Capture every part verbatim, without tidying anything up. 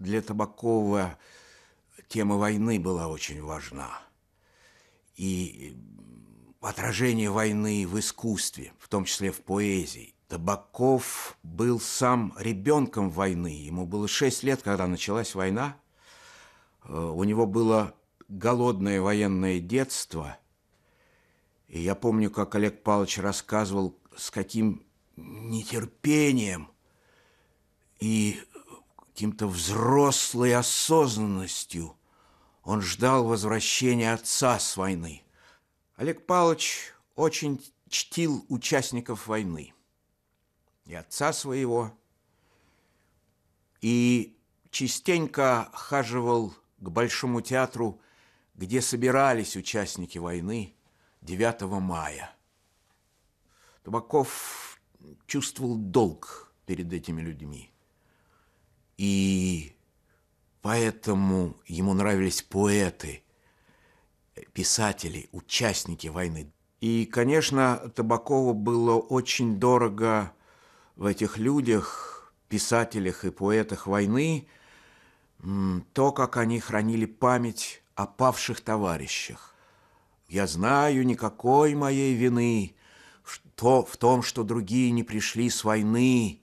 для Табакова тема войны была очень важна. И отражение войны в искусстве, в том числе в поэзии. Табаков был сам ребенком войны. Ему было шесть лет, когда началась война. У него было голодное военное детство. И я помню, как Олег Павлович рассказывал, с каким нетерпением и каким-то взрослой осознанностью он ждал возвращения отца с войны. Олег Павлович очень чтил участников войны. И отца своего. И частенько хаживал к Большому театру, где собирались участники войны девятого мая. Табаков чувствовал долг перед этими людьми. И поэтому ему нравились поэты, писатели, участники войны. И, конечно, Табакову было очень дорого в этих людях, писателях и поэтах войны, то, как они хранили память о павших товарищах. Я знаю, никакой моей вины что, в том, что другие не пришли с войны,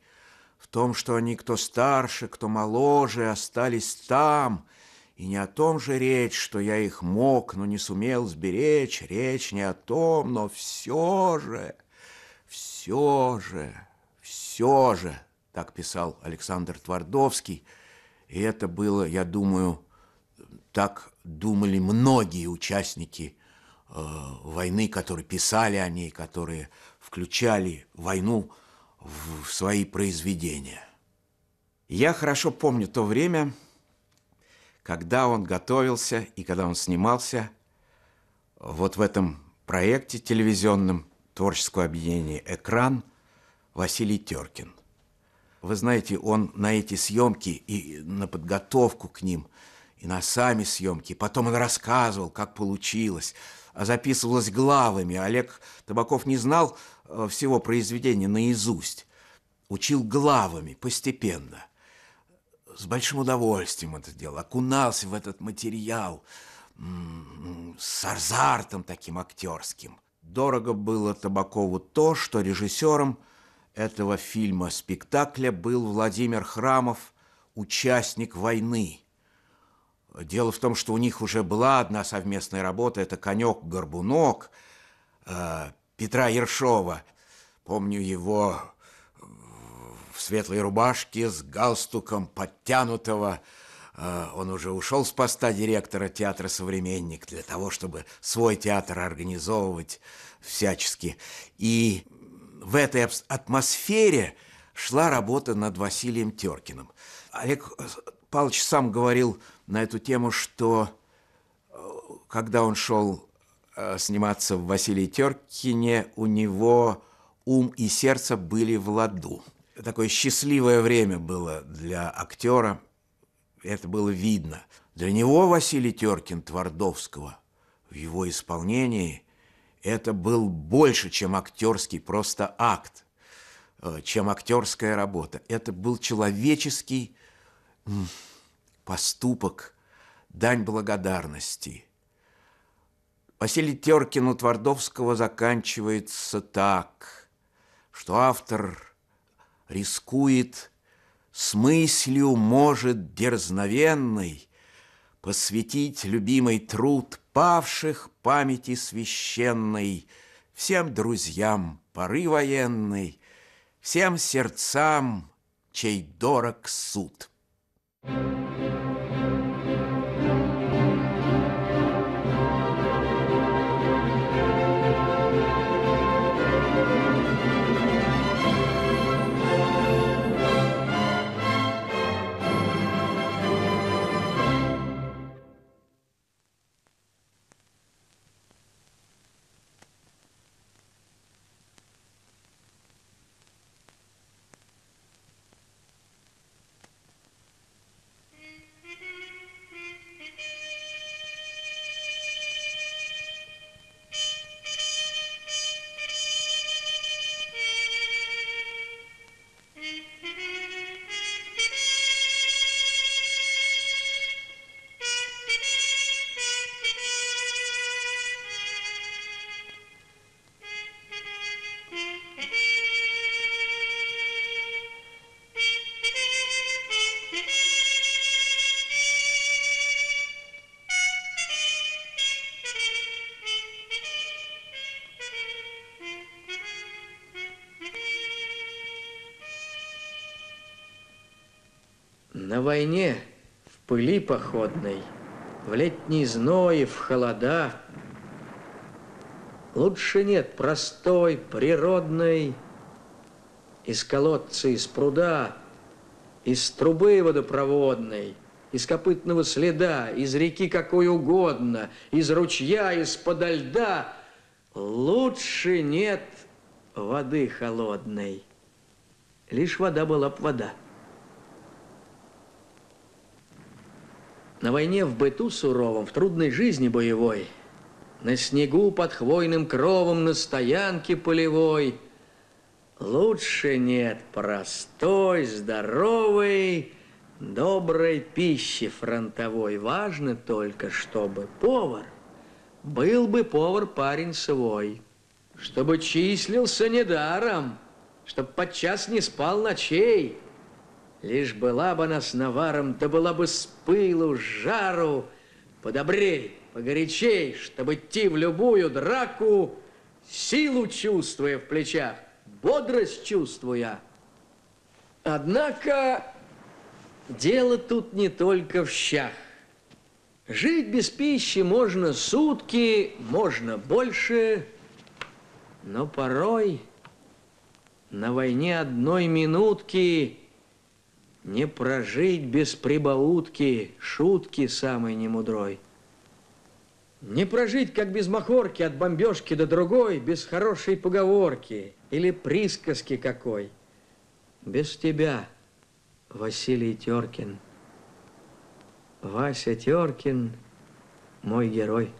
в том, что они, кто старше, кто моложе, остались там. И не о том же речь, что я их мог, но не сумел сберечь. Речь не о том, но все же, все же, все же, так писал Александр Твардовский. И это было, я думаю, так думали многие участники э, войны, которые писали о ней, которые включали войну в, в свои произведения. Я хорошо помню то время, когда он готовился и когда он снимался вот в этом проекте телевизионном творческого объединения «Экран» Василий Теркин. Вы знаете, он на эти съемки и на подготовку к ним, и на сами съемки. Потом он рассказывал, как получилось, а записывалось главами. Олег Табаков не знал всего произведения наизусть. Учил главами постепенно. С большим удовольствием это делал. Окунался в этот материал с азартом таким актерским. Дорого было Табакову то, что режиссером этого фильма-спектакля был Владимир Храмов, участник войны. Дело в том, что у них уже была одна совместная работа, это «Конек-горбунок» Петра Ершова. Помню его в светлой рубашке с галстуком подтянутого. Он уже ушел с поста директора театра «Современник» для того, чтобы свой театр организовывать всячески. И в этой атмосфере шла работа над Василием Теркиным. Олег Павлович сам говорил на эту тему, что когда он шел сниматься в «Василии Теркине», у него ум и сердце были в ладу. Такое счастливое время было для актера, это было видно. Для него Василий Теркин Твардовского в его исполнении – это был больше, чем актерский просто акт, чем актерская работа. Это был человеческий поступок, дань благодарности. Василий Теркин у Твардовского заканчивается так, что автор рискует с мыслью, может, дерзновенной, посвятить любимый труд павших памяти священной, всем друзьям поры военной, всем сердцам, чей дорог суд. На войне, в пыли походной, в летний зной, в холода, лучше нет простой, природной, из колодца, из пруда, из трубы водопроводной, из копытного следа, из реки какой угодно, из ручья, из-подо льда, лучше нет воды холодной. Лишь вода была б вода. На войне в быту суровом, в трудной жизни боевой, на снегу под хвойным кровом, на стоянке полевой, лучше нет простой, здоровой, доброй пищи фронтовой. Важно только, чтобы повар был бы повар парень свой, чтобы числился недаром, чтоб подчас не спал ночей. Лишь была бы нас наваром, да была бы с пылу, с жару, подобрей, погорячей, чтобы идти в любую драку, силу чувствуя в плечах, бодрость чувствуя. Однако дело тут не только в щах. Жить без пищи можно сутки, можно больше, но порой на войне одной минутки не прожить без прибаутки, шутки самой немудрой. Не прожить, как без махорки, от бомбежки до другой, без хорошей поговорки или присказки какой. Без тебя, Василий Теркин. Вася Теркин мой герой.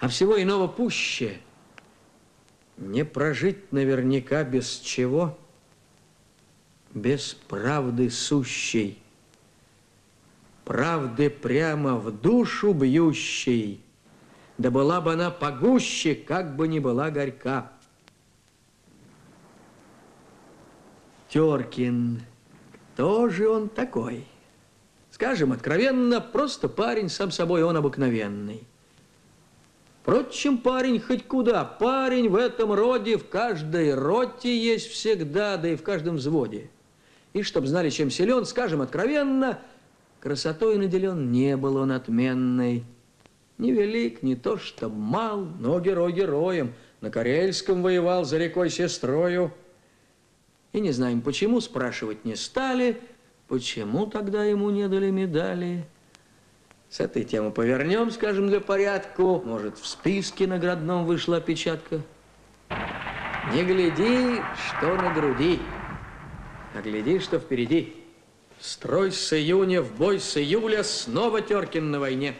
А всего иного пуще не прожить наверняка без чего? Без правды сущей, правды прямо в душу бьющей, да была бы она погуще, как бы ни была горька. Теркин, кто же он такой? Скажем откровенно, просто парень, сам собой он обыкновенный. Впрочем, парень хоть куда, парень в этом роде, в каждой роте есть всегда, да и в каждом взводе. И чтоб знали, чем силен, скажем откровенно, красотой наделен не был он отменной. Не велик, не то чтоб мал, но герой героем, на Карельском воевал за рекой сестрою. И не знаем почему, спрашивать не стали, почему тогда ему не дали медали? С этой темы повернем, скажем, для порядку. Может, в списке наградном вышла опечатка? Не гляди, что на груди, а гляди, что впереди. Строй с июня, в бой с июля, снова Теркин на войне.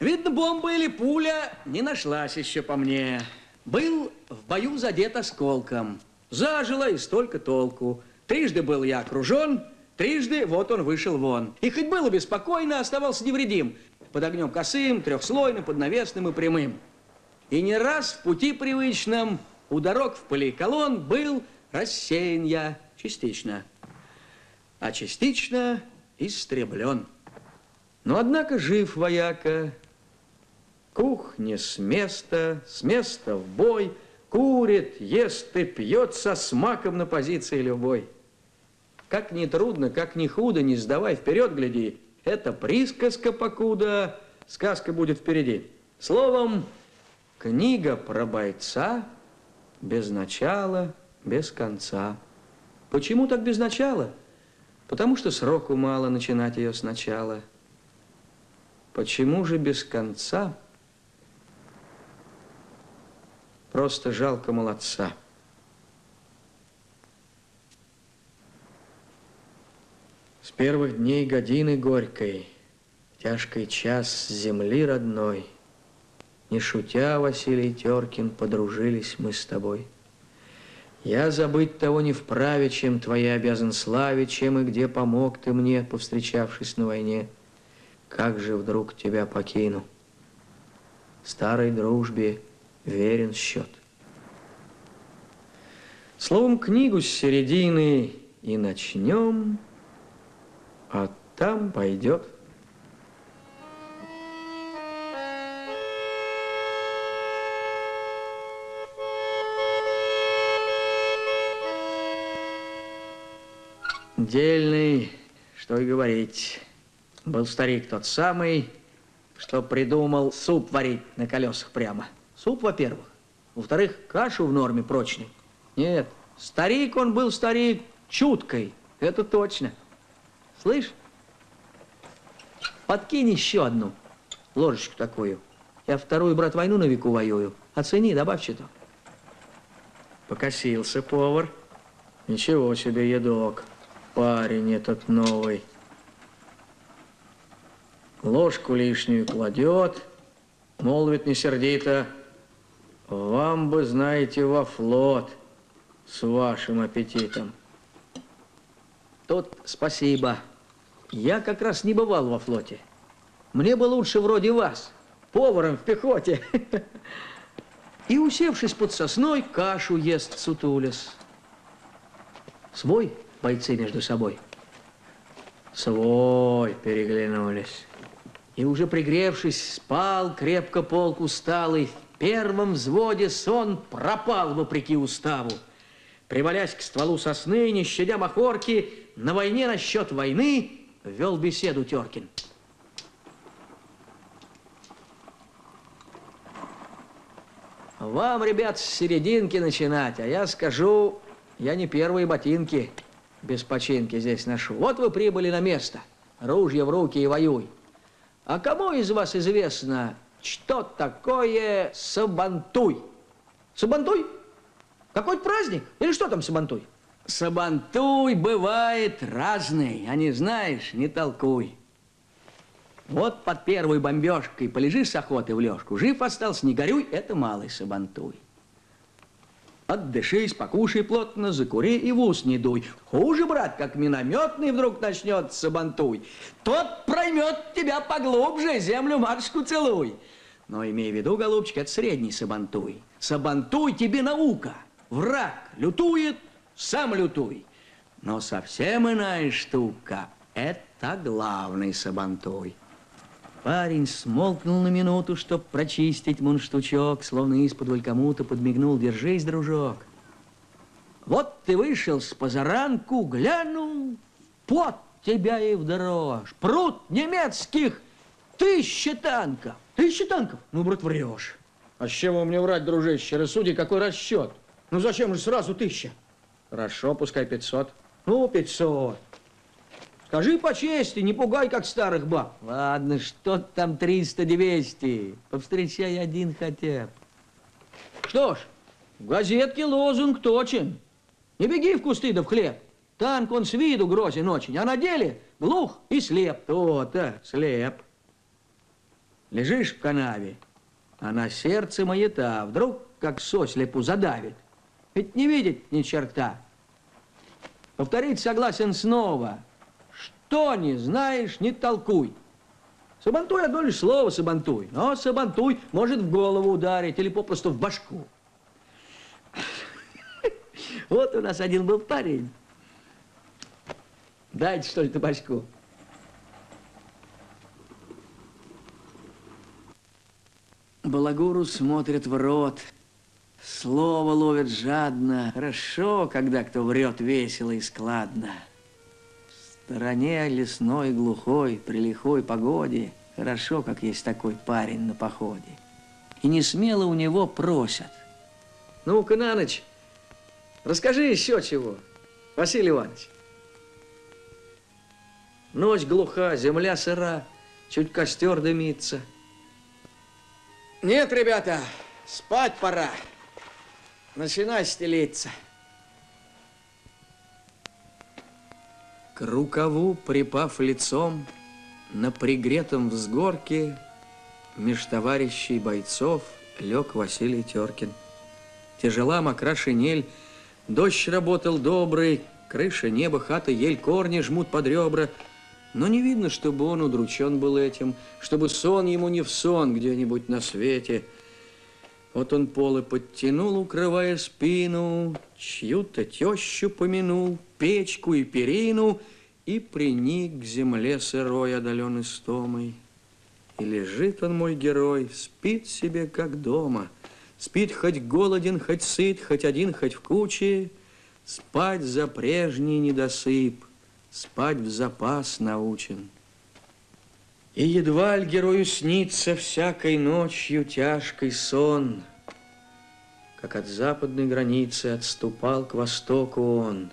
Видно, бомба или пуля не нашлась еще по мне. Был в бою задет осколком, зажило и столько толку. Трижды был я окружен, трижды вот он вышел вон. И хоть было беспокойно, оставался невредим. Под огнем косым, трехслойным, поднавесным и прямым. И не раз в пути привычном у дорог в пыли колонн был рассеян я частично, а частично истреблен. Но однако жив вояка. Кухня с места, с места в бой, курит, ест и пьет со смаком на позиции любой. Как ни трудно, как ни худо, не сдавай, вперед гляди. Это присказка покуда, сказка будет впереди. Словом, книга про бойца без начала, без конца. Почему так без начала? Потому что сроку мало начинать ее сначала. Почему же без конца? Просто жалко молодца. С первых дней годины горькой, тяжкий час земли родной, не шутя, Василий Теркин, подружились мы с тобой. Я забыть того не вправе, чем твоя обязан славе, чем и где помог ты мне, повстречавшись на войне. Как же вдруг тебя покину? Старой дружбе верен счет. Словом, книгу с середины и начнем, а там пойдет. Дельный, Что и говорить. Был старик тот самый, что придумал суп варить на колесах прямо. Суп, во-первых. Во-вторых, кашу в норме прочной. Нет, старик он был, старик, чуткой. Это точно. Слышь, подкинь еще одну ложечку такую. Я вторую, брат, войну на веку воюю. Оцени, добавь что-то. Покосился повар. Ничего себе едок. Парень этот новый. Ложку лишнюю кладет, молвит не сердито. Вам бы, знаете, во флот с вашим аппетитом. Тут спасибо. Я как раз не бывал во флоте. Мне бы лучше вроде вас, поваром в пехоте. И, усевшись под сосной, кашу ест сутулясь. Свой бойцы между собой. Свой переглянулись. И уже пригревшись, спал крепко полк усталый. В первом взводе сон пропал вопреки уставу. Привалясь к стволу сосны, не щадя махорки, на войне насчет войны вел беседу Теркин. Вам, ребят, с серединки начинать, а я скажу, я не первые ботинки без починки здесь ношу. Вот вы прибыли на место, ружья в руки и воюй. А кому из вас известно, что такое сабантуй? Сабантуй? Какой-то праздник? Или что там сабантуй? Сабантуй бывает разный, а не знаешь, не толкуй. Вот под первой бомбежкой полежишь с охоты в лёжку, жив остался, не горюй, это малый сабантуй. Отдышись, покушай плотно, закури и в ус не дуй. Хуже, брат, как минометный вдруг начнет сабантуй. Тот проймет тебя поглубже, землю матушку целуй. Но имей в виду, голубчик, это средний сабантуй. Сабантуй тебе наука. Враг лютует, сам лютуй. Но совсем иная штука. Это главный сабантуй. Парень смолкнул на минуту, чтоб прочистить мундштучок, словно исподволь кому-то подмигнул. Держись, дружок. Вот ты вышел с позаранку, глянул, пот тебя и в дрожь. Пруд немецких, тысяча танков. Тысяча танков? Ну, брат, врешь. А с чего мне врать, дружище? Рассуди, какой расчет. Ну, зачем же сразу тысяча? Хорошо, пускай пятьсот. Ну, пятьсот. Скажи по чести, не пугай, как старых баб. Ладно, что там триста-двести. Повстречай один хотя бы. Что ж, в газетке лозунг точен. Не беги в кусты да в хлеб. Танк он с виду грозен очень, а на деле глух и слеп. То-то, слеп. Лежишь в канаве, а на сердце маята. Вдруг как сослепу задавит. Ведь не видит ни черта. Повторить согласен снова. Что не знаешь, не толкуй. Сабантуй одно лишь слово сабантуй. Но сабантуй может в голову ударить или попросту в башку. Вот у нас один был парень. Дайте, что ли, табачку. Балагуру смотрят в рот. Слово ловят жадно. Хорошо, когда кто врет весело и складно. В стороне лесной, глухой, при лихой погоде хорошо, как есть такой парень на походе. И не смело у него просят. Ну-ка, на ночь, расскажи еще чего, Василий Иванович. Ночь глуха, земля сыра, чуть костер дымится. Нет, ребята, спать пора. Начинай стелиться. К рукаву, припав лицом, на пригретом взгорке меж товарищей бойцов лег Василий Теркин. Тяжела мокра шинель, дождь работал добрый, крыша, небо, хата, ель, корни жмут под ребра. Но не видно, чтобы он удручен был этим, чтобы сон ему не в сон где-нибудь на свете. Вот он полы подтянул, укрывая спину, чью-то тещу помянул, печку и перину, и приник к земле сырой, одолен истомой. И лежит он, мой герой, спит себе, как дома. Спит хоть голоден, хоть сыт, хоть один, хоть в куче. Спать за прежний недосып. спать в запас научен. И едва ль герою снится всякой ночью тяжкий сон, как от западной границы отступал к востоку он,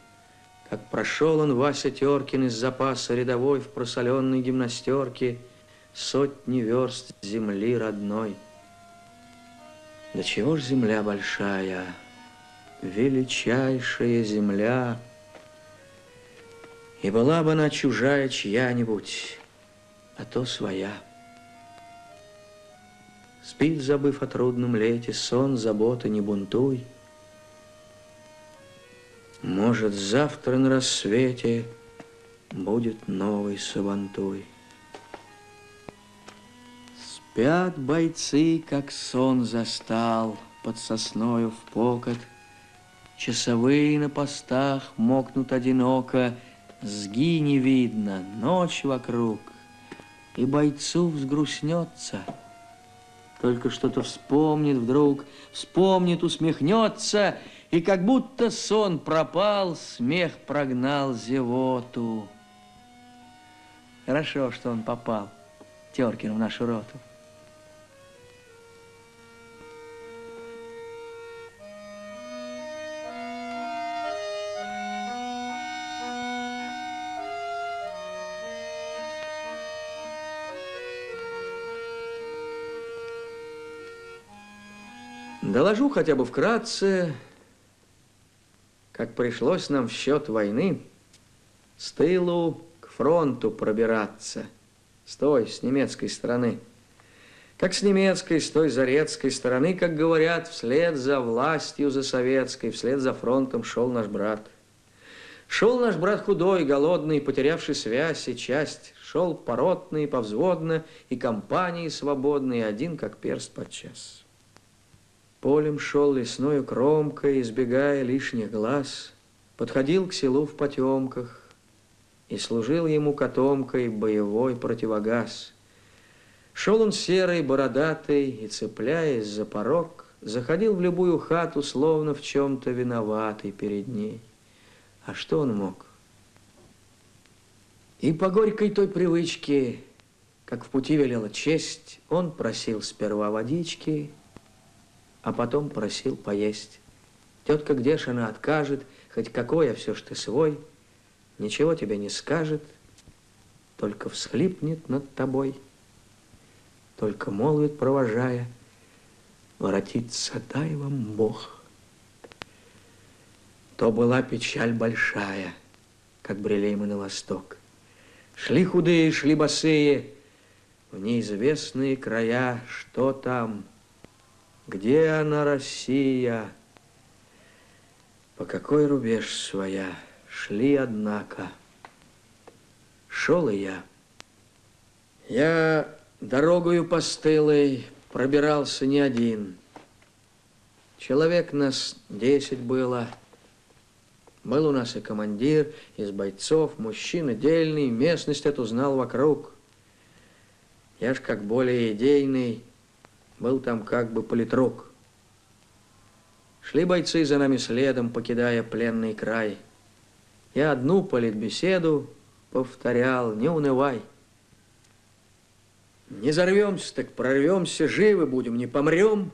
как прошел он, Вася Теркин, из запаса рядовой в просоленной гимнастерке сотни верст земли родной. Да чего ж земля большая, величайшая земля, и была бы она чужая чья-нибудь, а то своя. Спит, забыв о трудном лете, сон, забота, не бунтуй. Может, завтра на рассвете будет новый сабантуй. Спят бойцы, как сон застал, под сосною в покот. Часовые на постах мокнут одиноко, зги не видно, ночь вокруг. И бойцу взгрустнется, только что-то вспомнит вдруг, вспомнит, усмехнется, и как будто сон пропал, смех прогнал зевоту. Хорошо, что он попал, Теркин, в нашу роту. Доложу хотя бы вкратце, как пришлось нам в счет войны с тылу к фронту пробираться, с той, с немецкой стороны. Как с немецкой, с той зарецкой стороны, как говорят, вслед за властью, за советской, вслед за фронтом шел наш брат. Шел наш брат худой, голодный, потерявший связь и часть, шел поротно и повзводно, и компании свободные, один как перст подчас. Полем шел лесною кромкой, избегая лишних глаз, подходил к селу в потемках, и служил ему котомкой боевой противогаз. Шел он серый, бородатый, и, цепляясь за порог, заходил в любую хату, словно в чем-то виноватый перед ней. А что он мог? И по горькой той привычке, как в пути велела честь, он просил сперва водички, а потом просил поесть. Тетка, где ж она, откажет, хоть какой, а все ж ты свой, ничего тебе не скажет, только всхлипнет над тобой, только молвит, провожая, воротится, дай вам Бог. То была печаль большая, как брели мы на восток. Шли худые, шли босые, в неизвестные края, что там, где она, Россия? По какой рубеж своя? Шли, однако. Шел и я. Я дорогою постылой пробирался не один. Человек нас десять было. Был у нас и командир, из бойцов, мужчина дельный, местность эту знал вокруг. Я ж как более идейный, был там как бы политрук. Шли бойцы за нами следом, покидая пленный край. Я одну политбеседу повторял, не унывай. Не зарвемся, так прорвемся, живы будем, не помрем.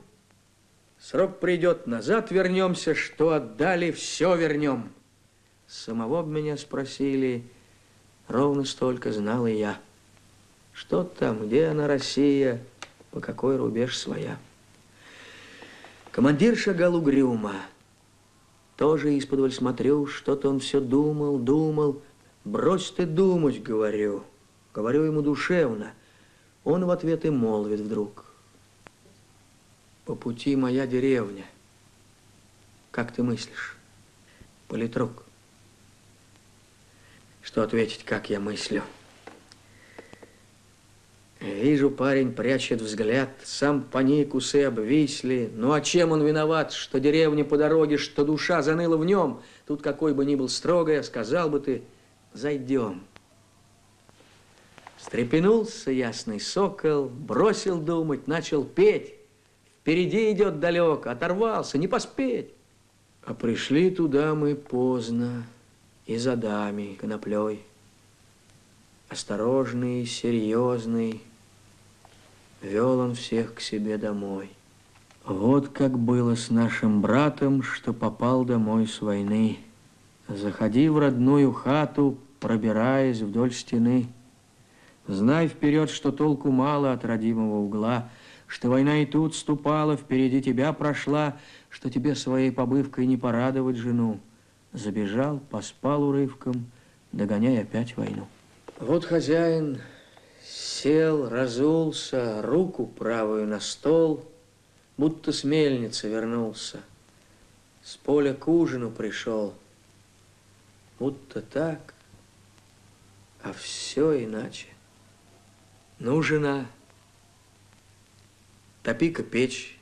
Срок придет, назад вернемся, что отдали, все вернем. Самого б меня спросили, ровно столько знал и я. Что там, где она, Россия? По какой рубеж своя. Командир шагал угрюмо. Тоже исподволь смотрю, что-то он все думал, думал. Брось ты думать, говорю. Говорю ему душевно. Он в ответ и молвит вдруг. По пути моя деревня. Как ты мыслишь? Политрук. Что ответить, как я мыслю? Вижу, парень прячет взгляд, сам поник, усы обвисли. Ну а чем он виноват, что деревня по дороге, что душа заныла в нем? Тут какой бы ни был строгая, сказал бы ты, зайдем. Встрепенулся ясный сокол, бросил думать, начал петь. Впереди идет далеко, оторвался, не поспеть. А пришли туда мы поздно и за дами коноплей. осторожный, серьезный, вел он всех к себе домой. Вот как было с нашим братом, что попал домой с войны. Заходи в родную хату, пробираясь вдоль стены. Знай вперед, что толку мало от родимого угла, что война и тут ступала, впереди тебя прошла, что тебе своей побывкой не порадовать жену. Забежал, поспал урывком, догоняй опять войну. Вот хозяин сел, разулся, руку правую на стол, будто с мельницы вернулся, с поля к ужину пришел, будто так, а все иначе. Ну, жена, топи-ка печь,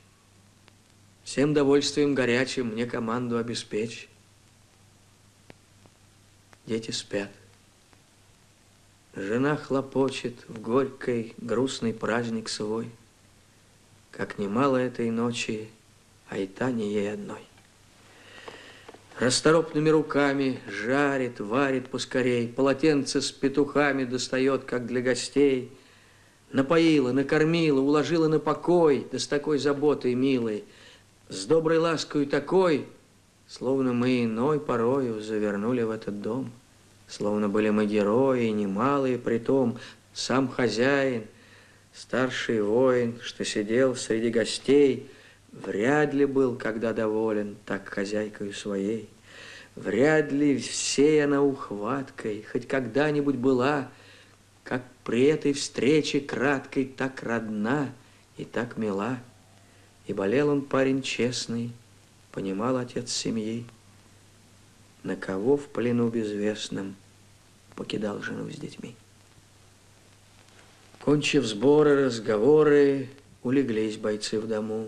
всем довольствием горячим мне команду обеспечь. Дети спят. Жена хлопочет в горькой, грустный праздник свой, как немало этой ночи, а и та не ей одной. Расторопными руками жарит, варит поскорей, полотенце с петухами достает, как для гостей. Напоила, накормила, уложила на покой, да с такой заботой милой, с доброй ласкою такой, словно мы иной порою завернули в этот дом, словно были мы герои, немалые притом, сам хозяин, старший воин, что сидел среди гостей, вряд ли был когда доволен так хозяйкою своей, вряд ли всей она ухваткой хоть когда-нибудь была, как при этой встрече краткой так родна и так мила. И болел он парень честный, понимал отец семьи, на кого в плену безвестном покидал жену с детьми. Кончив сборы, разговоры, улеглись бойцы в дому.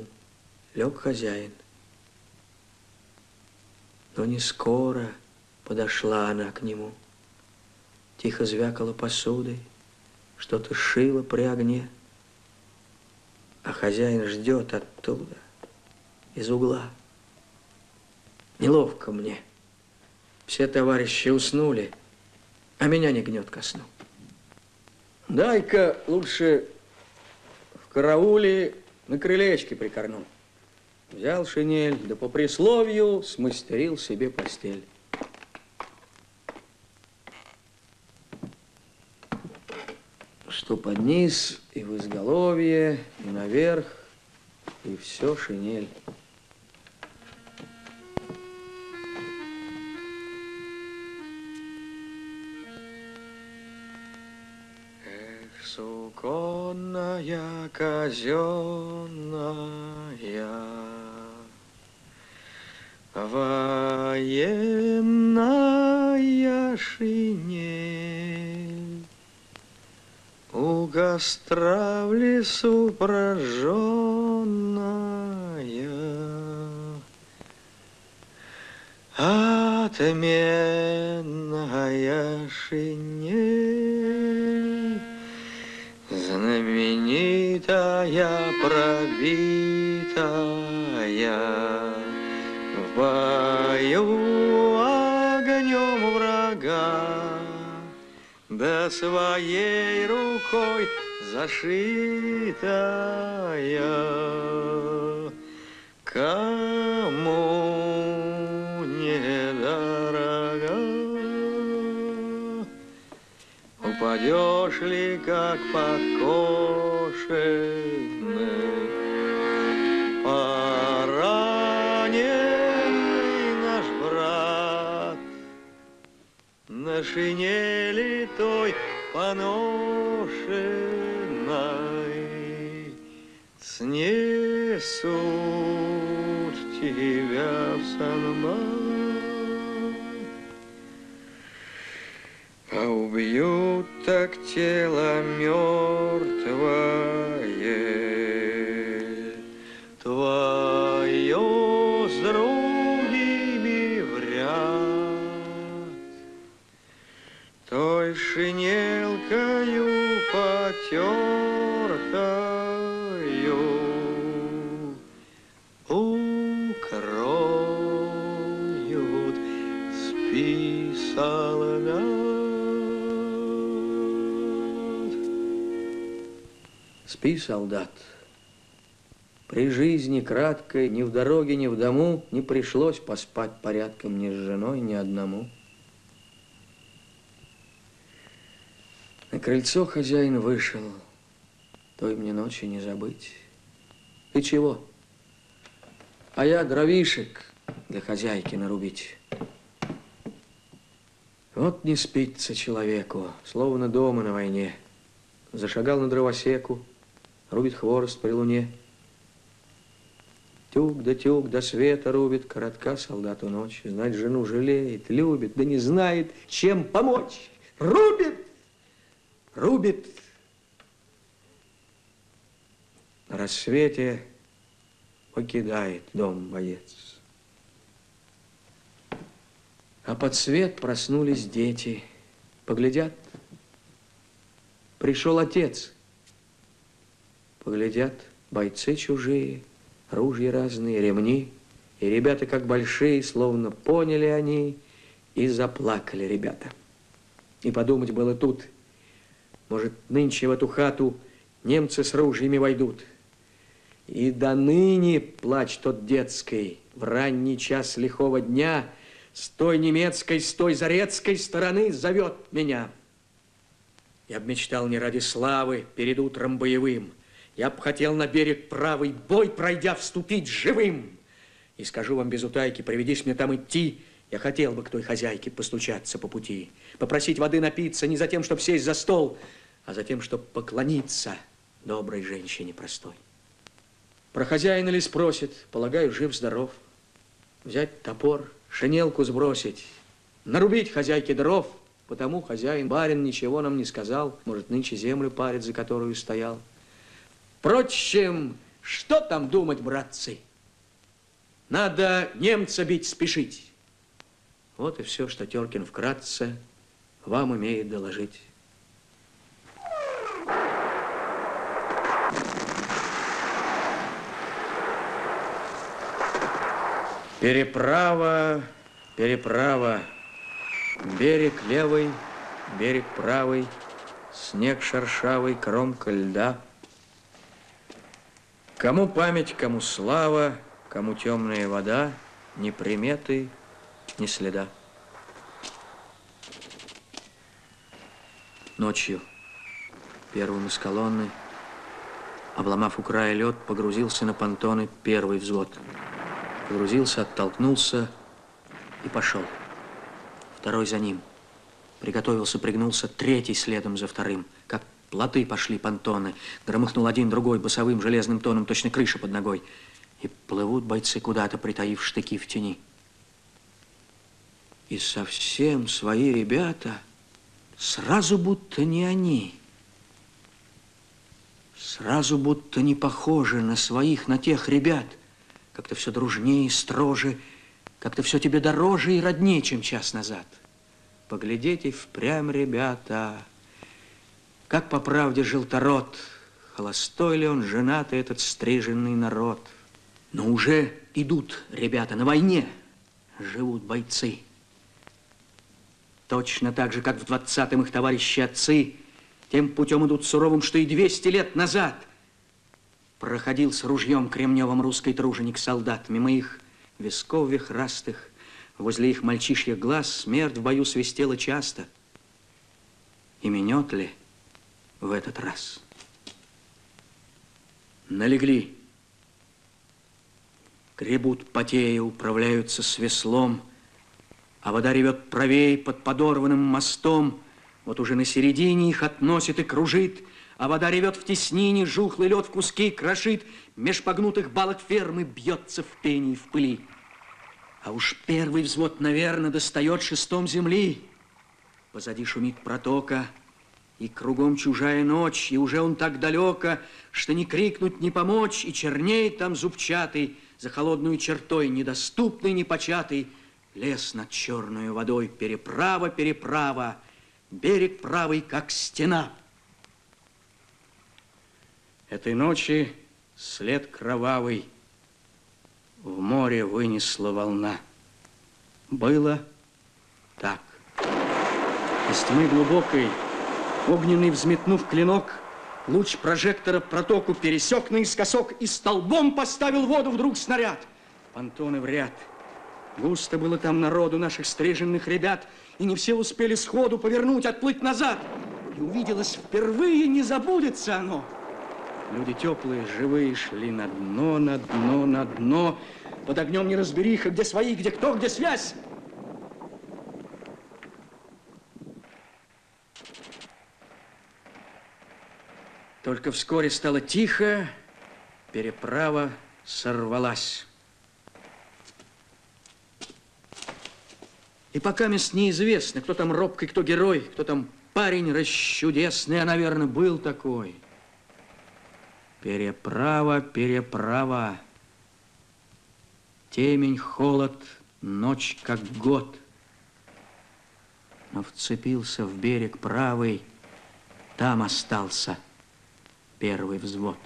Лег хозяин. Но не скоро подошла она к нему. Тихо звякала посудой, что-то шило при огне. А хозяин ждет оттуда, из угла. Неловко мне. Все товарищи уснули, а меня не гнет ко сну. Дай-ка лучше в карауле на крылечке прикорну. Взял шинель, да по присловию смастерил себе постель. Что под низ, и в изголовье, и наверх, и все шинель. Суконная, казенная, военная шинель, у костра в лесу прожженная, отменная шинель. Знаменитая, пробитая в бою огнем врага, да своей рукой зашитая, кому недорога. Упадешь ли, как подкошенный, пораненный наш брат, на шинели той поношенной снесут тебя в санбар? А убьют так тело мертвое, твое с другими в ряд, той шинелкою потертою укроют списалами. Спи, солдат. При жизни краткой ни в дороге, ни в дому не пришлось поспать порядком ни с женой, ни одному. На крыльцо хозяин вышел, той мне ночи не забыть. Ты чего? А я дровишек для хозяйки нарубить. Вот не спится человеку, словно дома на войне. Зашагал на дровосеку, рубит хворост при луне. Тюк да тюк, до света рубит, коротка солдату ночь. Знать, жену жалеет, любит, да не знает, чем помочь. Рубит, рубит. На рассвете покидает дом боец. А под свет проснулись дети. Поглядят, пришел отец. Поглядят, бойцы чужие. Ружья разные, ремни, и ребята как большие, словно поняли они, и заплакали ребята. И подумать было тут, может, нынче в эту хату немцы с ружьями войдут. И до ныне плач тот детский в ранний час лихого дня с той немецкой, с той зарецкой стороны зовет меня. Я б мечтал не ради славы перед утром боевым, я б хотел на берег правый бой, пройдя, вступить живым. И скажу вам без утайки, приведись мне там идти, я хотел бы к той хозяйке постучаться по пути, попросить воды напиться не за тем, чтобы сесть за стол, а за тем, чтобы поклониться доброй женщине простой. Про хозяина ли спросит, полагаю, жив-здоров. Взять топор, шинелку сбросить, нарубить хозяйке дров, потому хозяин, барин, ничего нам не сказал, может, нынче землю парит, за которую стоял. Впрочем, что там думать, братцы? Надо немца бить, спешить. Вот и все, что Теркин вкратце вам имеет доложить. Переправа, переправа. Берег левый, берег правый. Снег шершавый, кромка льда. Кому память, кому слава, кому темная вода, ни приметы, ни следа. Ночью первым из колонны, обломав у края лед, погрузился на понтоны первый взвод. Погрузился, оттолкнулся и пошел. Второй за ним. Приготовился, пригнулся, третий следом за вторым, как плоты пошли понтоны, громыхнул один, другой, басовым железным тоном, точно крыша под ногой. И плывут бойцы куда-то, притаив штыки в тени. И совсем свои ребята сразу будто не они. Сразу будто не похожи на своих, на тех ребят. Как-то все дружнее, строже, как-то все тебе дороже и роднее, чем час назад. Поглядите впрямь, ребята. Как по правде жил Тарот, холостой ли он, женатый этот стриженный народ. Но уже идут ребята на войне, живут бойцы. Точно так же, как в двадцатом их товарищи отцы, тем путем идут суровым, что и двести лет назад. Проходил с ружьем кремневым русский труженик солдат, мимо их висков вихрастых, возле их мальчишьих глаз смерть в бою свистела часто. И минет ли в этот раз? Налегли. Гребут потея, управляются с веслом, а вода ревет правей под подорванным мостом. Вот уже на середине их относит и кружит, а вода ревет в теснине, жухлый лед в куски крошит, меж погнутых балок фермы бьется в пене и в пыли. А уж первый взвод, наверное, достает шестом земли. Позади шумит протока, и кругом чужая ночь, и уже он так далеко, что ни крикнуть, ни помочь, и чернеет там зубчатый, за холодную чертой, недоступный, непочатый, лес над черной водой, переправа, переправа, берег правый, как стена. Этой ночи след кровавый в море вынесла волна. Было так. Из тьмы глубокой, огненный, взметнув клинок, Луч прожектора протоку пересек наискосок и столбом поставил воду вдруг снаряд. Понтоны в ряд. Густо было там народу наших стриженных ребят, и не все успели сходу повернуть, отплыть назад. И увиделось впервые, не забудется оно. Люди теплые, живые шли на дно, на дно, на дно. Под огнем неразбериха, где свои, где кто, где связь. Только вскоре стало тихо, переправа сорвалась. И пока мест неизвестно, кто там робкий, кто герой, кто там парень расчудесный, а, наверное, был такой. Переправа, переправа. Темень, холод, ночь как год. Но вцепился в берег правый, там остался первый взвод.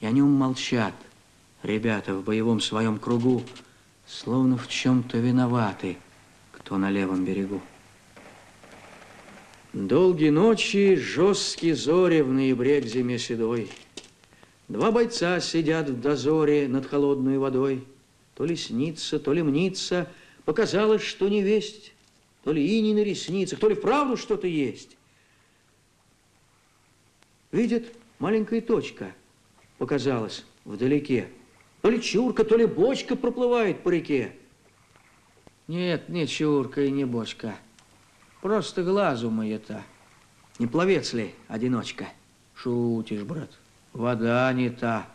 И о нем молчат ребята в боевом своем кругу, словно в чем-то виноваты, кто на левом берегу. Долгие ночи, жесткие зори в ноябре к зиме седой. Два бойца сидят в дозоре над холодной водой. То ли снится, то ли мнится, показалось, что не весть, то ли иней на ресницах, то ли вправду что-то есть. Видит, маленькая точка показалась вдалеке. То ли чурка, то ли бочка проплывает по реке. Нет, не чурка и не бочка. Просто глазу маята. Не пловец ли, одиночка? Шутишь, брат. Вода не та.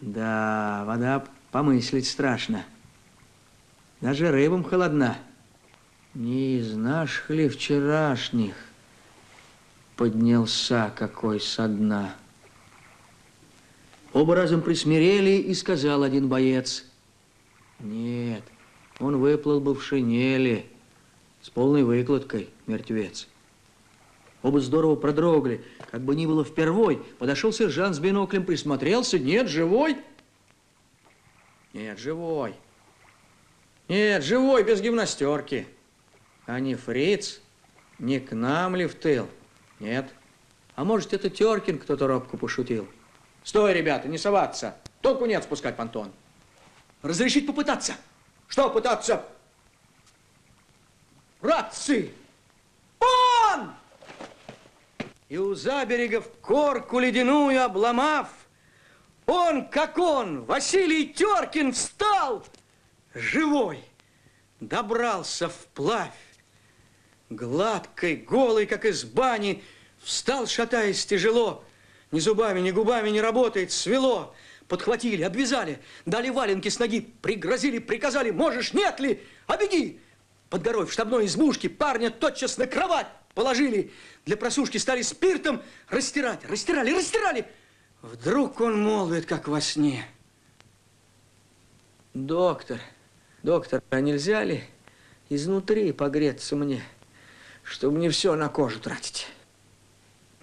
Да, вода помыслить страшно. Даже рыбам холодна. Не из наших ли вчерашних? Поднялся какой со дна. Оба разом присмирели, и сказал один боец. Нет, он выплыл бы в шинели, с полной выкладкой, мертвец. Оба здорово продрогли, как бы ни было впервой. Подошел сержант с биноклем, присмотрелся. Нет, живой. Нет, живой. Нет, живой, без гимнастерки. А не фриц, не к нам ли в тыл? Нет. А может, это Теркин кто-то робко пошутил? Стой, ребята, не соваться. Толку нет спускать понтон. Разрешить попытаться? Что пытаться? Братцы! Он! И у заберега в корку ледяную обломав, он, как он, Василий Теркин, встал, живой, добрался вплавь. Гладкой, голый, как из бани, встал, шатаясь тяжело. Ни зубами, ни губами не работает, свело. Подхватили, обвязали, дали валенки с ноги, пригрозили, приказали, можешь, нет ли, а беги. Под горой в штабной избушке парня тотчас на кровать положили. Для просушки стали спиртом растирать, растирали, растирали. Вдруг он молвит, как во сне. Доктор, доктор, а нельзя ли изнутри погреться мне? Чтобы не все на кожу тратить.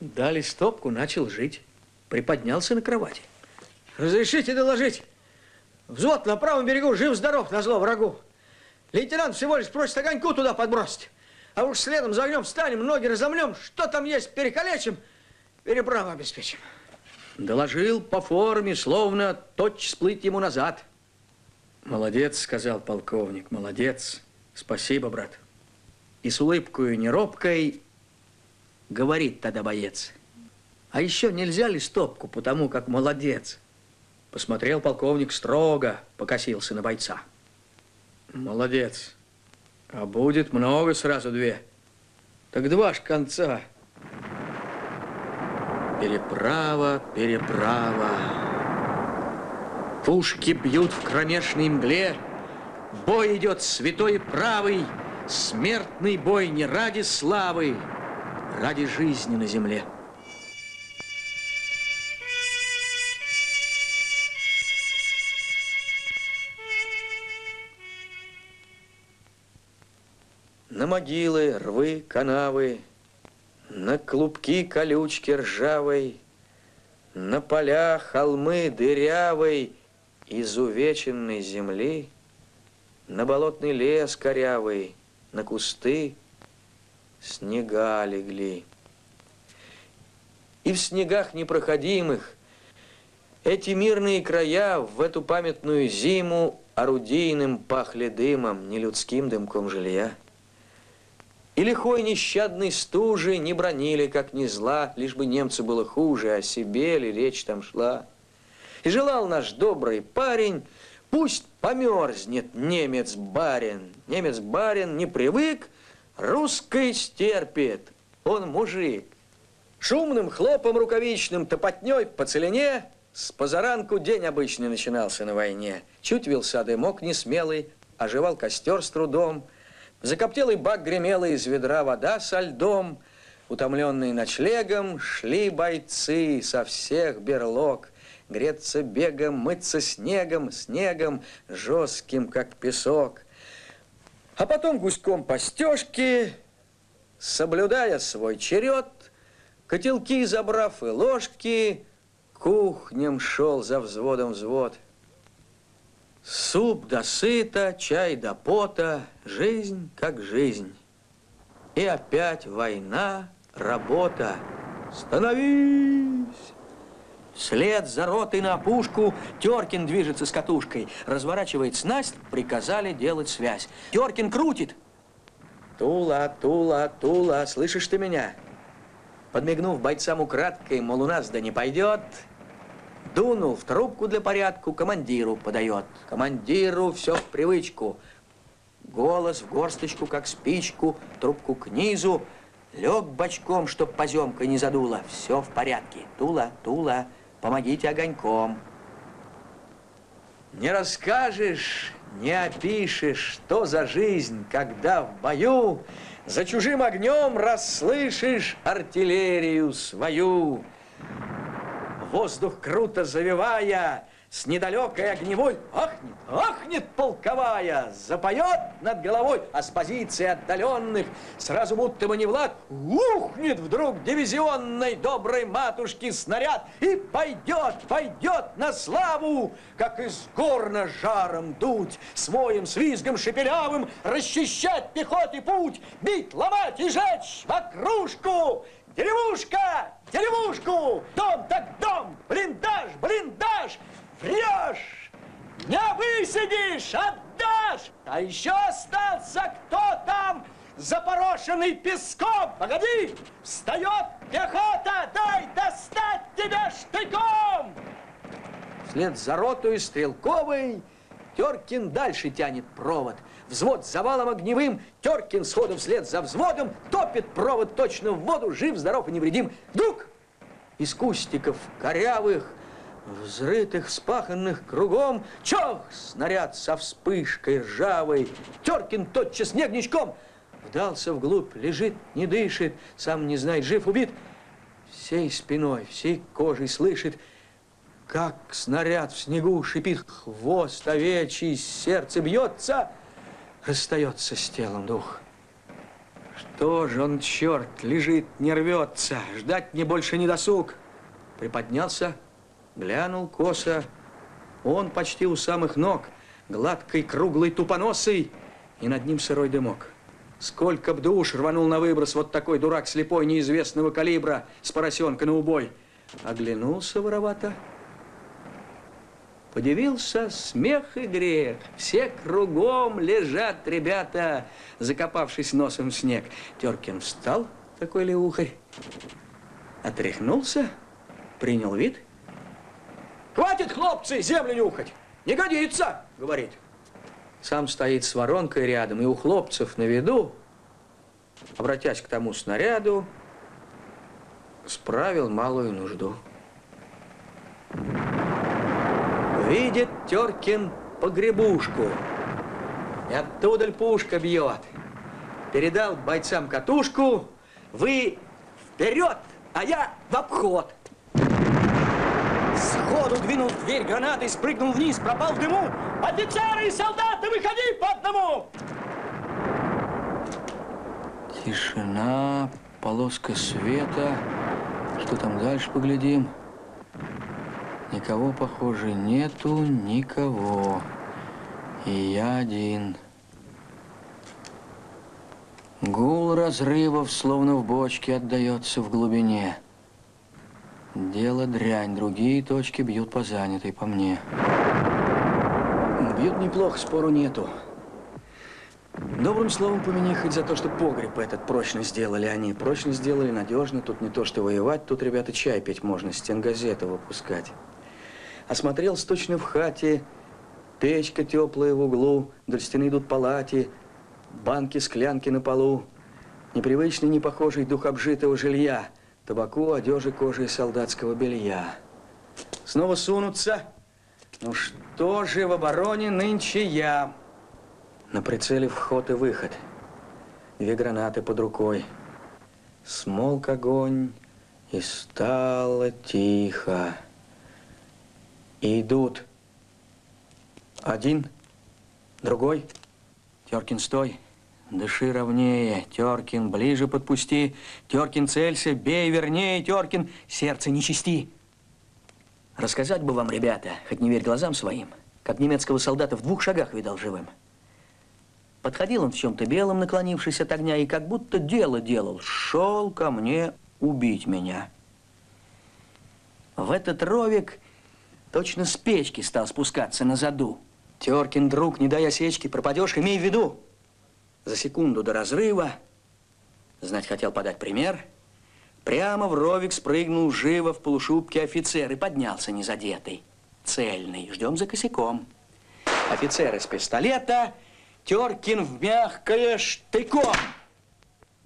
Дали стопку, начал жить. Приподнялся на кровати. Разрешите доложить. Взвод на правом берегу жив-здоров, назло врагу. Лейтенант всего лишь просит огоньку туда подбросить. А уж следом за огнем встанем, ноги разомнем. Что там есть, перекалечим, переправу обеспечим. Доложил по форме, словно тотчас плыть ему назад. Молодец, сказал полковник, молодец. Спасибо, брат. И с улыбкой неробкой говорит тогда боец. А еще нельзя ли стопку, потому как молодец? Посмотрел полковник строго, покосился на бойца. Молодец. А будет много, сразу две. Так два ж конца. Переправа, переправа. Пушки бьют в кромешной мгле. Бой идет святой и правый. Смертный бой не ради славы, ради жизни на земле. На могилы, рвы, канавы, на клубки колючки ржавой, на поля, холмы дырявой, изувеченной земли, на болотный лес корявый, на кусты снега легли. и в снегах непроходимых эти мирные края в эту памятную зиму орудийным пахли дымом, не людским дымком жилья. И лихой нещадной стужи не бронили, как ни зла, лишь бы немцу было хуже, о себе ли речь там шла. И желал наш добрый парень, пусть померзнет немец-барин. Немец-барин не привык, русский стерпит, он мужик. Шумным хлопом рукавичным, топотней по целине с позаранку день обычный начинался на войне. Чуть вился дымок несмелый, оживал костер с трудом. Закоптелый бак гремела из ведра вода со льдом. Утомленные ночлегом шли бойцы со всех берлог. Греться бегом, мыться снегом, снегом жестким, как песок. А потом гуськом по стежке, соблюдая свой черед, котелки забрав и ложки, кухням шел за взводом взвод. Суп до сыта, чай до пота, жизнь как жизнь. И опять война, работа. Становись! Вслед за ротой на опушку Теркин движется с катушкой. Разворачивает снасть, приказали делать связь. Теркин крутит. Тула, тула, тула, слышишь ты меня? Подмигнув бойцам украдкой, мол, у нас да не пойдет, дунул в трубку для порядку, командиру подает. Командиру все в привычку. Голос в горсточку, как спичку, трубку к низу. Лег бочком, чтоб поземка не задула. Все в порядке. Тула, тула, помогите огоньком. Не расскажешь, не опишешь, что за жизнь, когда в бою за чужим огнем расслышишь артиллерию свою. Воздух круто завивая, с недалекой огневой ахнет, ахнет полковая, запоет над головой, а с позиции отдаленных сразу будто бы не влад, ухнет вдруг дивизионной доброй матушки снаряд и пойдет, пойдет на славу, как из горна жаром дуть, с воем, с визгом шепелявым расчищать пехоте путь, бить, ломать и жечь в окружку. Деревушка, деревушку, дом так дом, блиндаж, блиндаж, врешь, не высидишь, отдашь, а еще остался кто там, запорошенный песком, погоди, встает пехота, дай достать тебя штыком. Вслед за ротою стрелковой Теркин дальше тянет провод. Взвод за валом огневым, Теркин сходу вслед за взводом, топит провод точно в воду, жив, здоров и невредим. Вдруг из кустиков корявых, взрытых, вспаханных кругом, чох снаряд со вспышкой ржавой. Теркин тотчас негничком вдался вглубь, лежит, не дышит, сам не знает, жив, убит. Всей спиной, всей кожей слышит, как снаряд в снегу шипит, хвост овечий, сердце бьется, расстается с телом дух. Что же он, черт, лежит, не рвется, ждать мне больше не досуг. Приподнялся, глянул косо, он почти у самых ног, гладкий, круглый, тупоносый, и над ним сырой дымок. Сколько б душ рванул на выброс вот такой дурак слепой неизвестного калибра с поросенка на убой. Оглянулся воровато. Подивился, смех и грех. Все кругом лежат ребята, закопавшись носом в снег. Теркин встал, такой леухарь, отряхнулся, принял вид. Хватит, хлопцы, землю нюхать! Не годится, говорит. Сам стоит с воронкой рядом, и у хлопцев на виду, обратясь к тому снаряду, справил малую нужду. Видит Теркин погребушку, и оттуда пушка бьет. Передал бойцам катушку, вы вперед, а я в обход. Сходу двинул в дверь гранатой, спрыгнул вниз, пропал в дыму. Офицеры и солдаты, выходи по одному! Тишина, полоска света. Что там дальше, поглядим. Никого, похоже, нету, никого. И я один. Гул разрывов, словно в бочке, отдается в глубине. Дело дрянь. Другие точки бьют по занятой, по мне. Бьют неплохо, спору нету. Добрым словом помяни хоть за то, что погреб этот прочно сделали они. Прочно сделали, надежно. Тут не то, что воевать. Тут, ребята, чай пить можно, стенгазеты выпускать. Осмотрелся точно в хате. Печка теплая в углу. Вдоль стены идут палати. Банки, склянки на полу. Непривычный, непохожий дух обжитого жилья. Табаку, одежи, кожи и солдатского белья. Снова сунутся. Ну что же в обороне нынче я? На прицеле вход и выход. Две гранаты под рукой. Смолк огонь, и стало тихо. И идут. Один, другой. Теркин, стой. Дыши ровнее. Теркин, ближе подпусти. Теркин, целься, бей вернее. Теркин, сердце не чисти. Рассказать бы вам, ребята, хоть не верь глазам своим, как немецкого солдата в двух шагах видал живым. Подходил он в чем-то белом, наклонившись от огня, и как будто дело делал. Шел ко мне убить меня. В этот ровик точно с печки стал спускаться на заду. Теркин, друг, не дай осечки, пропадешь, имей в виду. За секунду до разрыва, знать хотел подать пример, прямо в ровик спрыгнул живо в полушубке офицер и поднялся незадетый, цельный. Ждем за косяком. Офицер из пистолета... Теркин в мягкое штыком.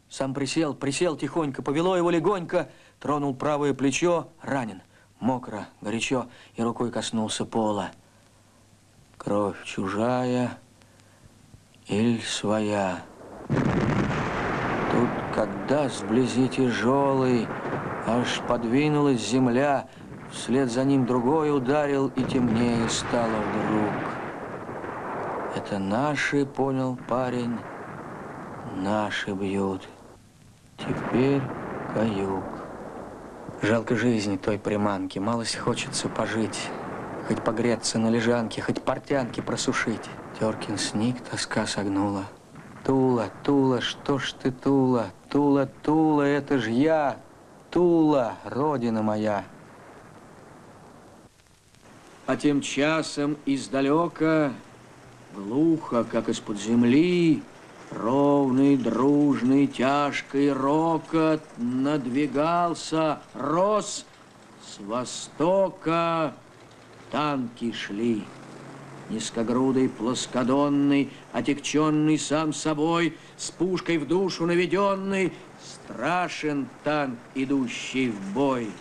Сам присел, присел тихонько, повело его легонько, тронул правое плечо, ранен, мокро, горячо, и рукой коснулся пола. Кровь чужая или своя? Тут, когда сблизи тяжелый, аж подвинулась земля, вслед за ним другой ударил, и темнее стало вдруг. Это наши, понял парень, наши бьют. Теперь каюк. Жалко жизни той приманки, малость хочется пожить. Хоть погреться на лежанке, хоть портянки просушить. Теркин сник, тоска согнула. Тула, Тула, что ж ты, Тула? Тула, Тула, это ж я. Тула, родина моя. А тем часом издалека... Глухо, как из-под земли, ровный, дружный, тяжкий рокот надвигался, рос с востока, танки шли. Низкогрудый, плоскодонный, отягченный сам собой, с пушкой в душу наведенный, страшен танк, идущий в бой.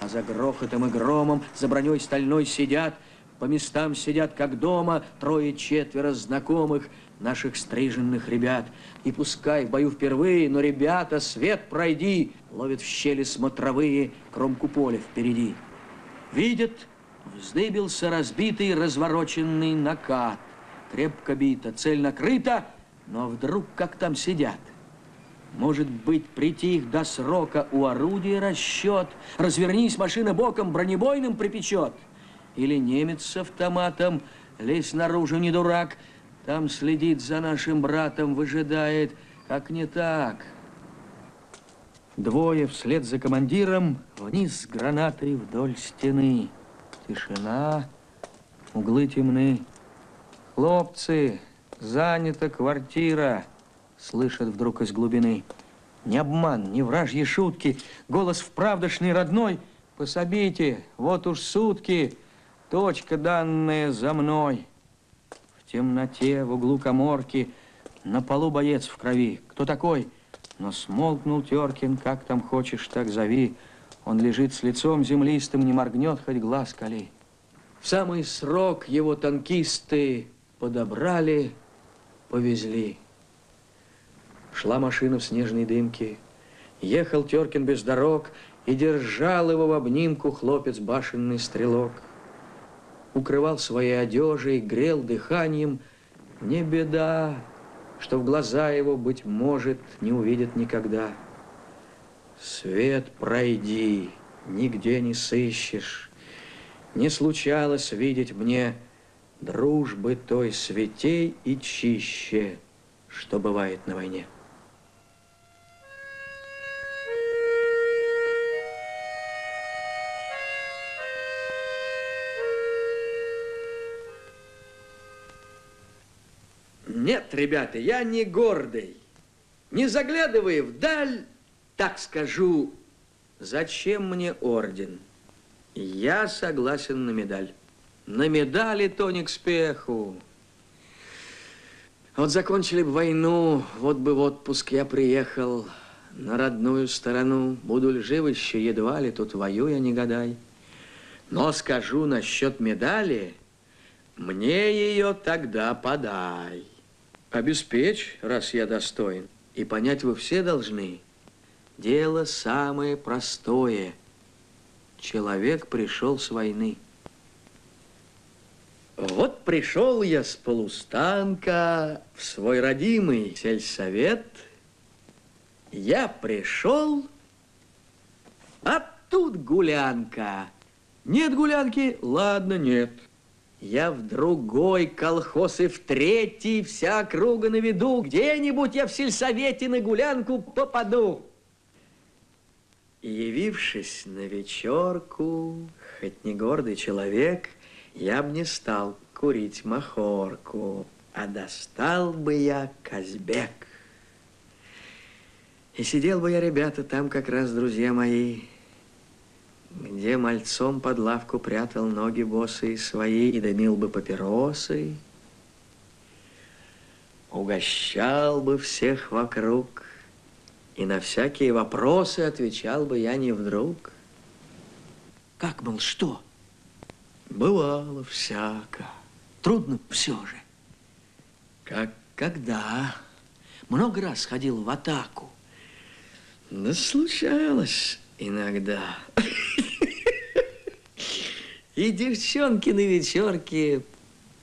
А за грохотом и громом, за броней стальной сидят, по местам сидят, как дома, трое-четверо знакомых наших стриженных ребят. И пускай в бою впервые, но, ребята, свет пройди, ловят в щели смотровые кромку поля впереди. Видят, вздыбился разбитый, развороченный накат. Крепко бита, цель накрыта, но вдруг как там сидят. Может быть, притих до срока у орудия расчет. Развернись, машина боком, бронебойным припечет. Или немец с автоматом, лезь наружу, не дурак, там следит за нашим братом, выжидает, как не так. Двое вслед за командиром вниз с гранатой вдоль стены. Тишина, углы темны. Хлопцы, занята квартира, слышат вдруг из глубины. Не обман, не вражьи шутки, голос вправдошный родной. Пособите, вот уж сутки, точка данная за мной. В темноте, в углу каморки, на полу боец в крови. Кто такой? Но смолкнул Теркин, как там хочешь, так зови. Он лежит с лицом землистым, не моргнет, хоть глаз коли. В самый срок его танкисты подобрали, повезли. Шла машина в снежной дымке, ехал Теркин без дорог, и держал его в обнимку хлопец башенный стрелок. Укрывал своей одежей, грел дыханием. Не беда, что в глаза его, быть может, не увидят никогда. Свет пройди, нигде не сыщешь. Не случалось видеть мне дружбы той святей и чище, что бывает на войне. Нет, ребята, я не гордый. Не заглядывая вдаль, так скажу, зачем мне орден? Я согласен на медаль. На медали то не к спеху. Вот закончили бы войну, вот бы в отпуск я приехал на родную сторону. Буду ли жив еще, едва ли, тут воюя, негодай. Но скажу насчет медали, мне ее тогда подай. Обеспечь, раз я достоин. И понять вы все должны, дело самое простое. Человек пришел с войны. Вот пришел я с полустанка в свой родимый сельсовет. Я пришел, а тут гулянка. Нет гулянки? Ладно, нет. Я в другой колхоз и в третий, вся округа на виду. Где-нибудь я в сельсовете на гулянку попаду. Явившись на вечерку, хоть не гордый человек, я б не стал курить махорку, а достал бы я казбек. И сидел бы я, ребята, там как раз, друзья мои, где мальцом под лавку прятал ноги босые свои и дымил бы папиросы, угощал бы всех вокруг, и на всякие вопросы отвечал бы я не вдруг. Как, мол, что? Бывало всяко. Трудно все же. Как когда? Много раз ходил в атаку. Да случалось иногда. И девчонки на вечерке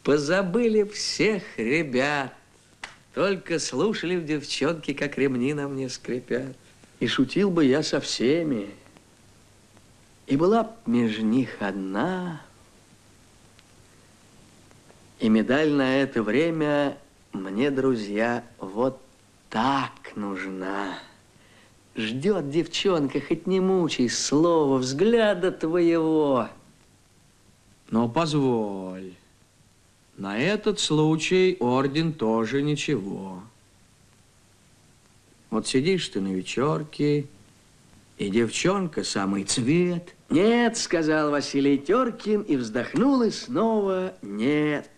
позабыли всех ребят. Только слушали в девчонке, как ремни на мне скрипят. И шутил бы я со всеми. И была б между них одна. И медаль на это время мне, друзья, вот так нужна. Ждет девчонка, хоть не мучай слова, взгляда твоего. Но позволь, на этот случай орден тоже ничего. Вот сидишь ты на вечерке, и девчонка самый цвет. Нет, сказал Василий Теркин, и вздохнул, и снова нет.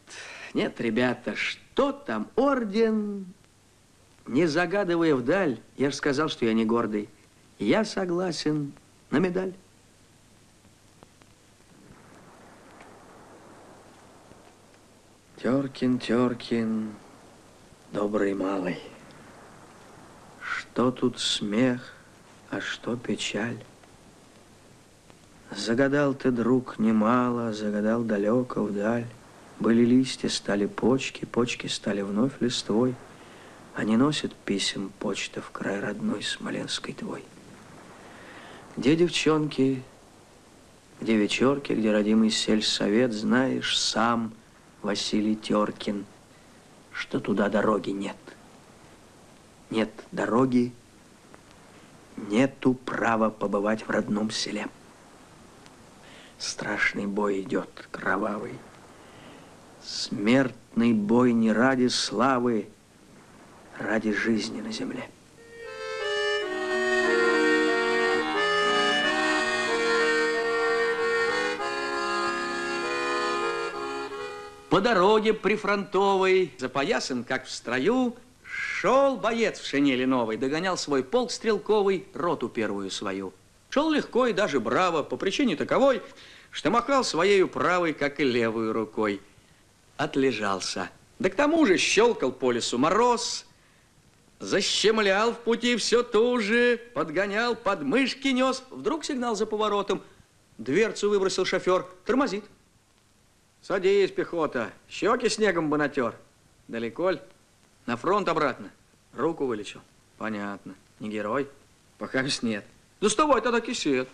Нет, ребята, что там орден? Не загадывая вдаль, я же сказал, что я не гордый. Я согласен на медаль. Теркин, Теркин, добрый малый. Что тут смех, а что печаль? Загадал ты, друг, немало, загадал далеко вдаль. Были листья, стали почки, почки стали вновь листвой. Они носят писем почта в край родной смоленской твой. Где девчонки, где вечерки, где родимый сельсовет, знаешь сам, Василий Теркин, что туда дороги нет. Нет дороги, нету права побывать в родном селе. Страшный бой идет, кровавый. Смертный бой не ради славы, ради жизни на земле. По дороге прифронтовой, запоясан, как в строю, шел боец в шинели новой, догонял свой полк стрелковый, роту первую свою. Шел легко и даже браво, по причине таковой, что махал своею правой, как и левой рукой. Отлежался. Да к тому же щелкал по лесу мороз, защемлял в пути все ту же, подгонял, подмышки нес. Вдруг сигнал за поворотом. Дверцу выбросил шофер. Тормозит. Садись, пехота. Щеки снегом бы натер. Далеко ль? На фронт обратно. Руку вылечил. Понятно. Не герой. Пока нет. Доставай тогда кисет.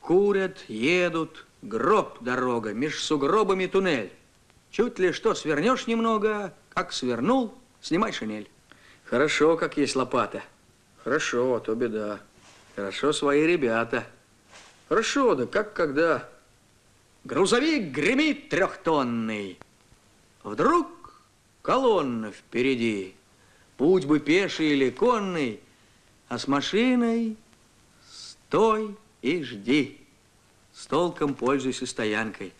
Курят, едут. Гроб дорога, меж сугробами туннель. Чуть ли что свернешь немного, как свернул, снимай шинель. Хорошо, как есть лопата. Хорошо, а то беда. Хорошо, свои ребята. Хорошо, да как когда. Грузовик гремит трехтонный. Вдруг колонна впереди. Путь бы пеший или конный, а с машиной стой и жди. С толком пользуйся стоянкой.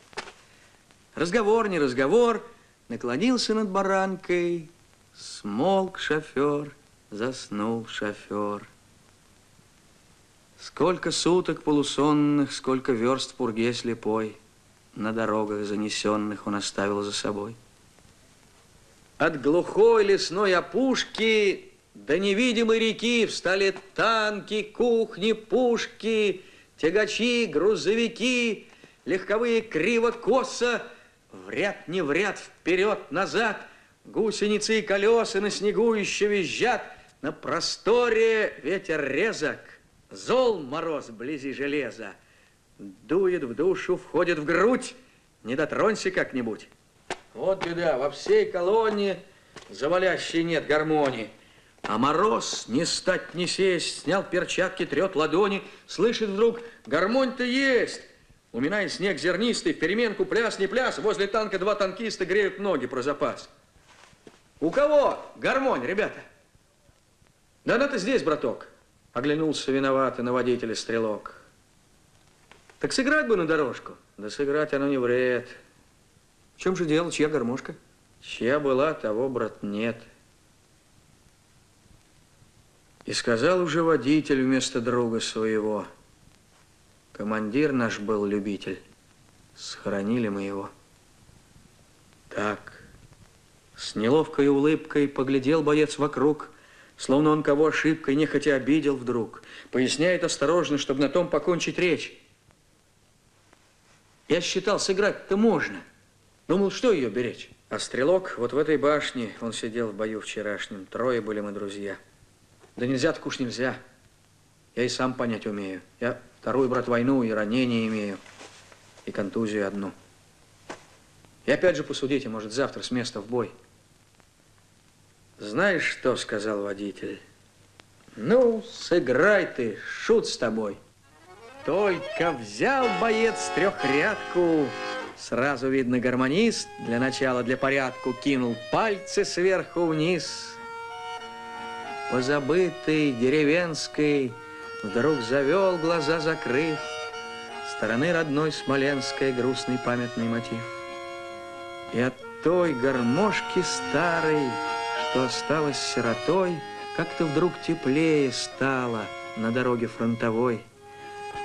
Разговор, не разговор, наклонился над баранкой. Смолк шофер, заснул шофер. Сколько суток полусонных, сколько верст в пурге слепой, на дорогах занесенных он оставил за собой. От глухой лесной опушки до невидимой реки встали танки, кухни, пушки, тягачи, грузовики, легковые криво-косо, в ряд не в ряд, вперед-назад, гусеницы и колеса на снегу еще визжат, на просторе ветер резок, зол мороз вблизи железа, дует в душу, входит в грудь, не дотронься как-нибудь. Вот беда, во всей колонне завалящей нет гармонии. А мороз, не стать, не сесть, снял перчатки, трет ладони, слышит вдруг, гармонь-то есть. Уминает снег зернистый, в переменку пляс, не пляс, возле танка два танкиста греют ноги про запас. У кого гармонь, ребята? Да она-то здесь, браток, оглянулся виновато на водителя стрелок. Так сыграть бы на дорожку. Да сыграть оно не вред. В чем же дело, чья гармошка? Чья была, того, брат, нет. И сказал уже водитель вместо друга своего. Командир наш был любитель. Схоронили мы его. Так. С неловкой улыбкой поглядел боец вокруг, словно он кого ошибкой нехотя обидел вдруг. Поясняет осторожно, чтобы на том покончить речь. Я считал, сыграть-то можно. Думал, что ее беречь. А стрелок вот в этой башне, он сидел в бою вчерашнем. Трое были мы друзья. Да нельзя, так уж нельзя. Я и сам понять умею. Я вторую, брат, войну и ранение имею. И контузию одну. И опять же посудите, может, завтра с места в бой. Знаешь что, сказал водитель? Ну, сыграй ты, шут с тобой. Только взял боец трехрядку. Сразу видно, гармонист для начала, для порядку кинул пальцы сверху вниз. Позабытый, деревенский, вдруг завел, глаза закрыв, стороны родной смоленской грустный памятный мотив. И от той гармошки старой, что осталась сиротой, как-то вдруг теплее стало на дороге фронтовой.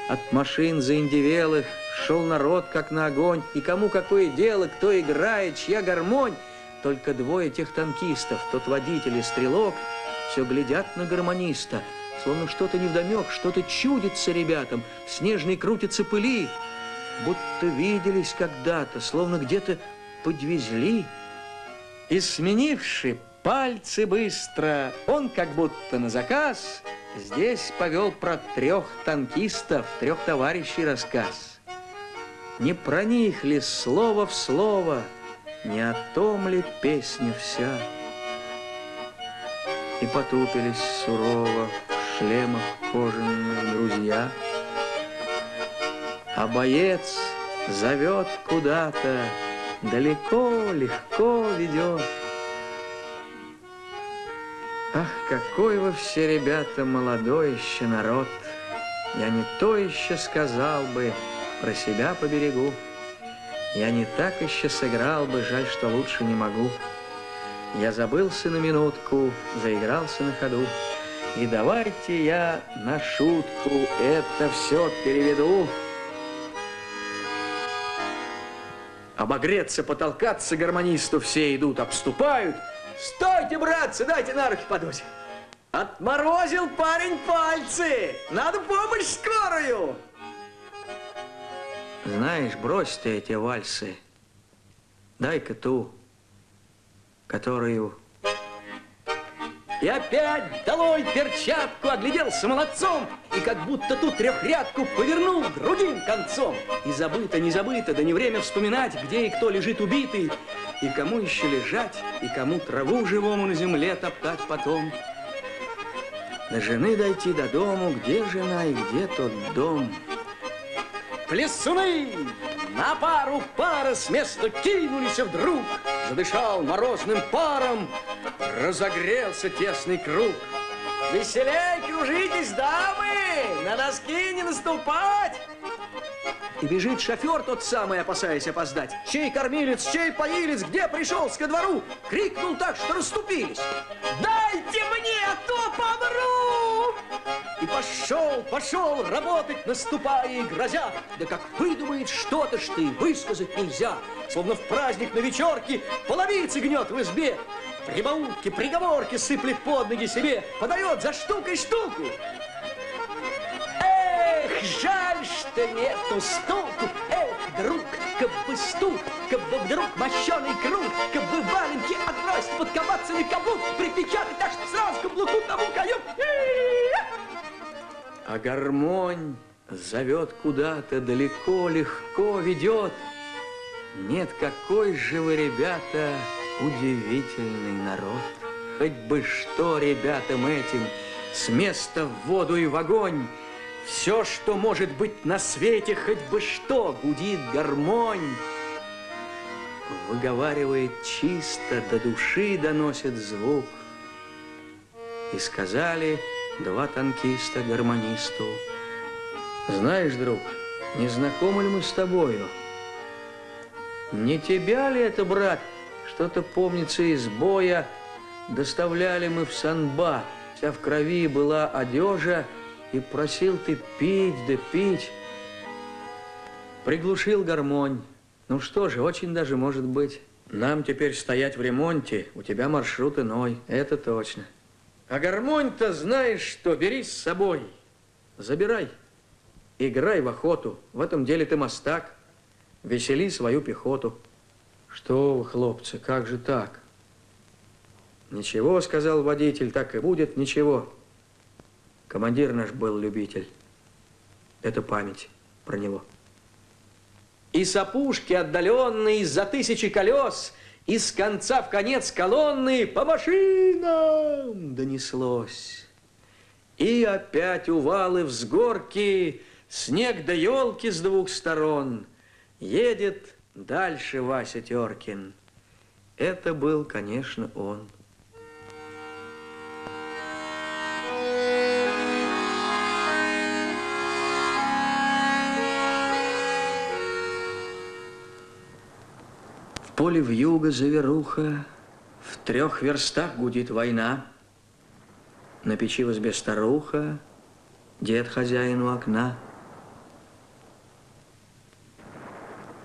От машин заиндевелых шел народ, как на огонь. И кому какое дело, кто играет, чья гармонь. Только двое тех танкистов, тот водитель и стрелок, все глядят на гармониста, словно что-то невдомек, что-то чудится ребятам, в снежной крутятся пыли. Будто виделись когда-то, словно где-то подвезли. И сменивши пальцы быстро, он как будто на заказ здесь повел про трех танкистов, трех товарищей рассказ. Не про них ли слово в слово, не о том ли песня вся? И потупились сурово в шлемах кожаных друзья. А боец зовет куда-то, далеко, легко ведет. Ах, какой вы все, ребята, молодой еще народ! Я не то еще сказал бы про себя по берегу. Я не так еще сыграл бы, жаль, что лучше не могу. Я забылся на минутку, заигрался на ходу. И давайте я на шутку это все переведу. Обогреться, потолкаться гармонисту все идут, обступают. Стойте, братцы, дайте на руки подуть. Отморозил парень пальцы. Надо помощь скорую. Знаешь, брось ты эти вальсы. Дай-ка ту, которую... И опять долой перчатку, огляделся молодцом. И как будто ту трехрядку повернул другим концом. И забыто, не забыто, да не время вспоминать, где и кто лежит убитый. И кому еще лежать, и кому траву живому на земле топтать потом. До жены дойти, до дому, где жена и где тот дом. Плясуны на пару пара с места кинулись вдруг. задышал морозным паром, разогрелся тесный круг. Веселей кружитесь, дамы, на доски не наступать! И бежит шофер тот самый, опасаясь опоздать. Чей кормилец, чей поилец, где пришел ко двору? Крикнул так, что расступились. Дайте мне, а то помру! И пошел, пошел работать, наступая и грозя. Да как выдумает что-то, что и высказать нельзя. Словно в праздник на вечерке половицы гнет в избе. Прибаутки, приговорки сыплет под ноги себе. Подает за штукой штуку. Жаль, что нету стуку, эх, друг, как бы стук, как бы вдруг мощеный круг, как бы валенки отбросить, подковаться на каблук, припечатать так, что сразу каблуку тому каюк. А гармонь зовет куда-то далеко, легко ведет. Нет, какой же вы, ребята, удивительный народ. Хоть бы что ребятам этим с места в воду и в огонь. Все, что может быть на свете, хоть бы что, гудит гармонь. Выговаривает чисто, до души доносит звук. И сказали два танкиста гармонисту: знаешь, друг, не знакомы ли мы с тобою? Не тебя ли это, брат, что-то помнится из боя? Доставляли мы в санба, вся в крови была одежа, и просил ты пить, да пить. Приглушил гармонь. Ну что же, очень даже может быть. Нам теперь стоять в ремонте, у тебя маршрут иной, это точно. А гармонь-то знаешь что, бери с собой. Забирай, играй в охоту, в этом деле ты мастак. Весели свою пехоту. Что вы, хлопцы, как же так? Ничего, сказал водитель, так и будет, ничего. Командир наш был любитель. Это память про него. И сапушки отдаленные за тысячи колес, из конца в конец колонны по машинам донеслось. И опять увалы, взгорки, снег да елки с двух сторон. Едет дальше Вася Теркин. Это был, конечно, он. В поле вьюга заверуха, в трех верстах гудит война. На печи в избе старуха, дед хозяин у окна.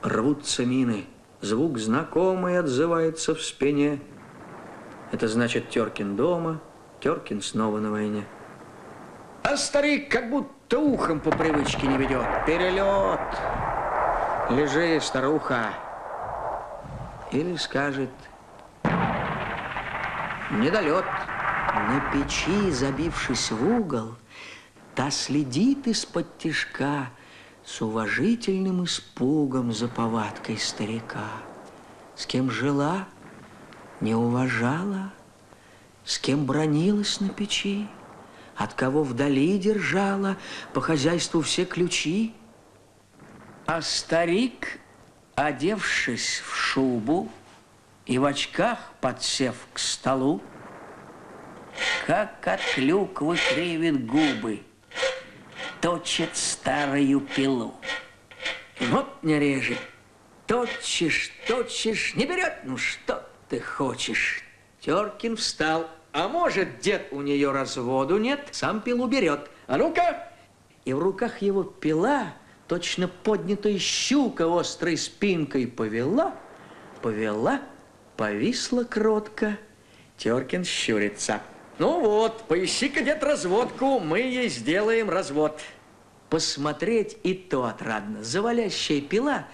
Рвутся мины, звук знакомый отзывается в спине. Это значит, Теркин дома, Теркин снова на войне. А старик как будто ухом по привычке не ведет. Перелет! Лежи, старуха! Или скажет: недолет. На печи, забившись в угол, та следит из-под тишка с уважительным испугом за повадкой старика. С кем жила, не уважала, с кем бранилась на печи, от кого вдали держала по хозяйству все ключи. А старик, одевшись в шубу и в очках подсев к столу, как от клюквы кривит губы, точит старую пилу. Вот не режет, точишь, точишь, не берет, ну что ты хочешь. Теркин встал, а может, дед у нее разводу нет, сам пилу берет. А ну-ка! И в руках его пила, точно поднятая щука острой спинкой, повела, повела, повисла кротко. Теркин щурится. Ну вот, поищи-ка, дед, разводку, мы ей сделаем развод. Посмотреть и то отрадно. Завалящая пила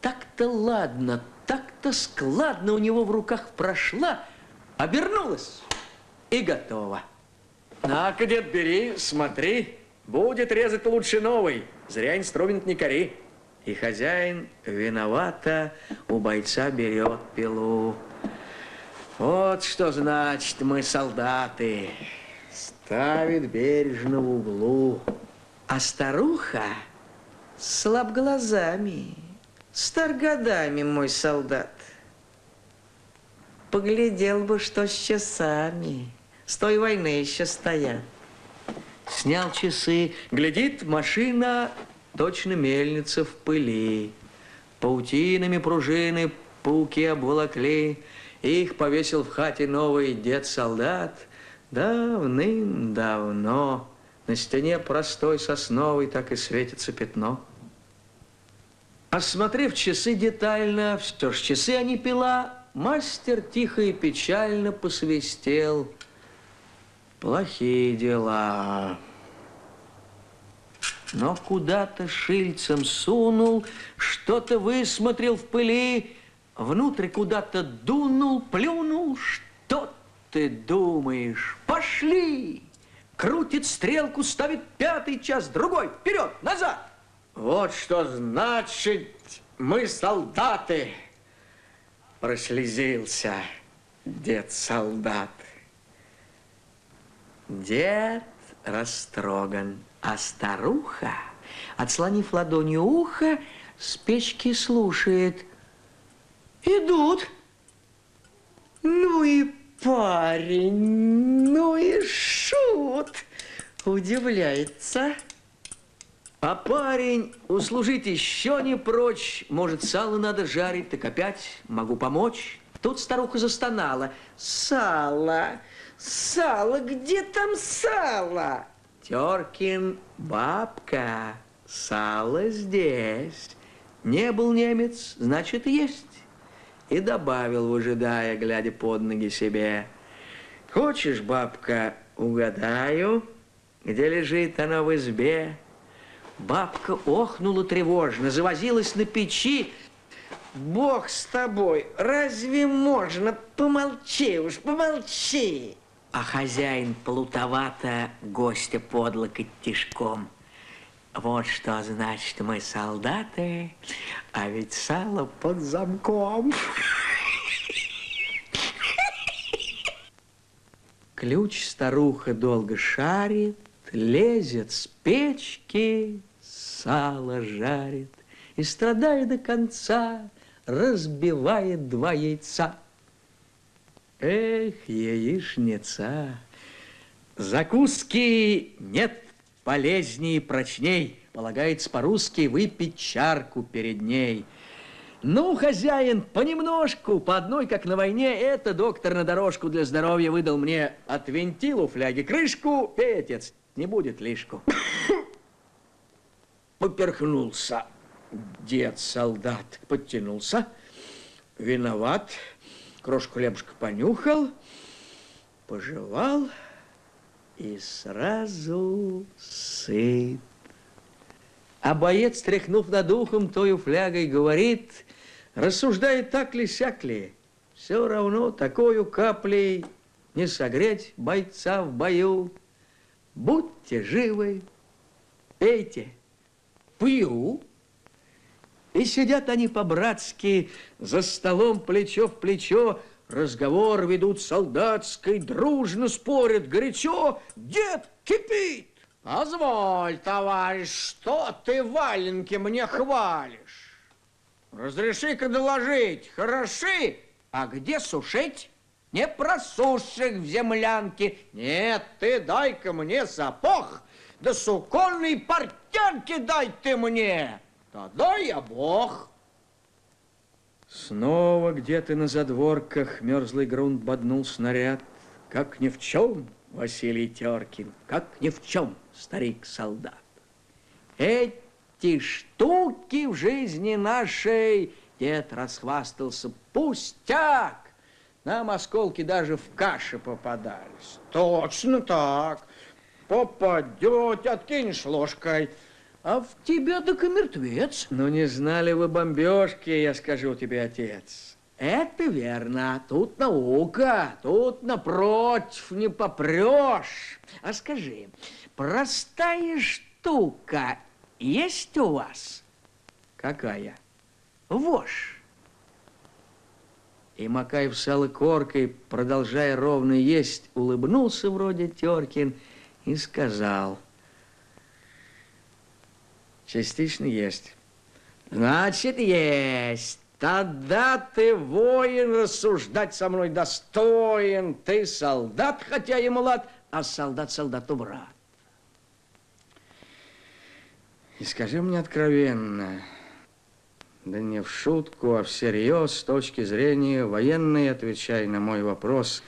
так-то ладно, так-то складно у него в руках прошла, обернулась и готова. На-ка, дед, бери, смотри, будет резать лучше новый. Зря инструмент не кори. И хозяин виновата у бойца берет пилу. Вот что значит мы солдаты. Ставит бережно в углу. А старуха слаб глазами, стар годами мой солдат. Поглядел бы, что с часами. С той войны еще стоят. Снял часы. Глядит, машина точно мельница в пыли. Паутинами пружины пауки обволокли. Их повесил в хате новый дед-солдат. Давным-давно. На стене простой сосновой так и светится пятно. Осмотрев часы детально, что ж, часы они пила, мастер тихо и печально посвистел. Плохие дела. Но куда-то шильцем сунул, что-то высмотрел в пыли, внутрь куда-то дунул, плюнул. Что ты думаешь? Пошли! Крутит стрелку, ставит пятый час, другой, вперед, назад! Вот что значит мы солдаты. Прослезился дед-солдат. Дед растроган, а старуха, отслонив ладонью ухо, с печки слушает. Идут. Ну и парень, ну и шут. Удивляется. А парень услужить еще не прочь. Может, сало надо жарить, так опять могу помочь. Тут старуха застонала. Сало, сало, где там сало? Теркин, бабка, сало здесь. Не был немец, значит, есть. И добавил, выжидая, глядя под ноги себе. Хочешь, бабка, угадаю, где лежит она в избе? Бабка охнула тревожно, завозилась на печи. Бог с тобой, разве можно? Помолчи уж, помолчи. А хозяин плутовато гостя под локоть тишком. Вот что значит мы солдаты, а ведь сало под замком. Ключ старуха долго шарит, лезет с печки, сало жарит и, страдая до конца, разбивает два яйца. Эх, яичница! Закуски нет полезней и прочней. Полагается по-русски выпить чарку перед ней. Ну, хозяин, понемножку, по одной, как на войне, это доктор на дорожку для здоровья выдал мне. Отвинтил у фляги крышку, петец. Не будет лишку. Поперхнулся дед-солдат, подтянулся. Виноват. Крошку хлебушка понюхал, пожевал и сразу сыт. А боец, тряхнув над ухом, тою флягой говорит, рассуждает так ли, сяк ли. Все равно такою каплей не согреть бойца в бою. Будьте живы, пейте. Пью. И сидят они по-братски за столом плечо в плечо. Разговор ведут солдатский, дружно спорят горячо. Дед кипит. Позволь, товарищ, что ты валенки мне хвалишь? Разреши-ка доложить, хороши, а где сушить? Не просушек в землянке. Нет, ты дай-ка мне сапог, да суконной портянки дай ты мне. Тогда я бог. Снова где-то на задворках мерзлый грунт боднул снаряд. Как ни в чем, Василий Теркин, как ни в чем, старик-солдат. Эти штуки в жизни нашей, дед расхвастался, пустяк. Нам осколки даже в каше попадались. Точно так. Попадет, откинешь ложкой. А в тебя так и мертвец. Ну, не знали вы бомбежки, я скажу тебе, отец. Это верно. Тут наука. Тут напротив не попрешь. А скажи, простая штука есть у вас? Какая? Вошь. И, макая в сало коркой, продолжая ровно есть, улыбнулся вроде Теркин и сказал. Частично есть. Значит, есть. Тогда ты воин, рассуждать со мной достоин. Ты солдат, хотя и млад, а солдат солдату брат. И скажи мне откровенно, да не в шутку, а всерьез, с точки зрения военной, отвечай на мой вопрос.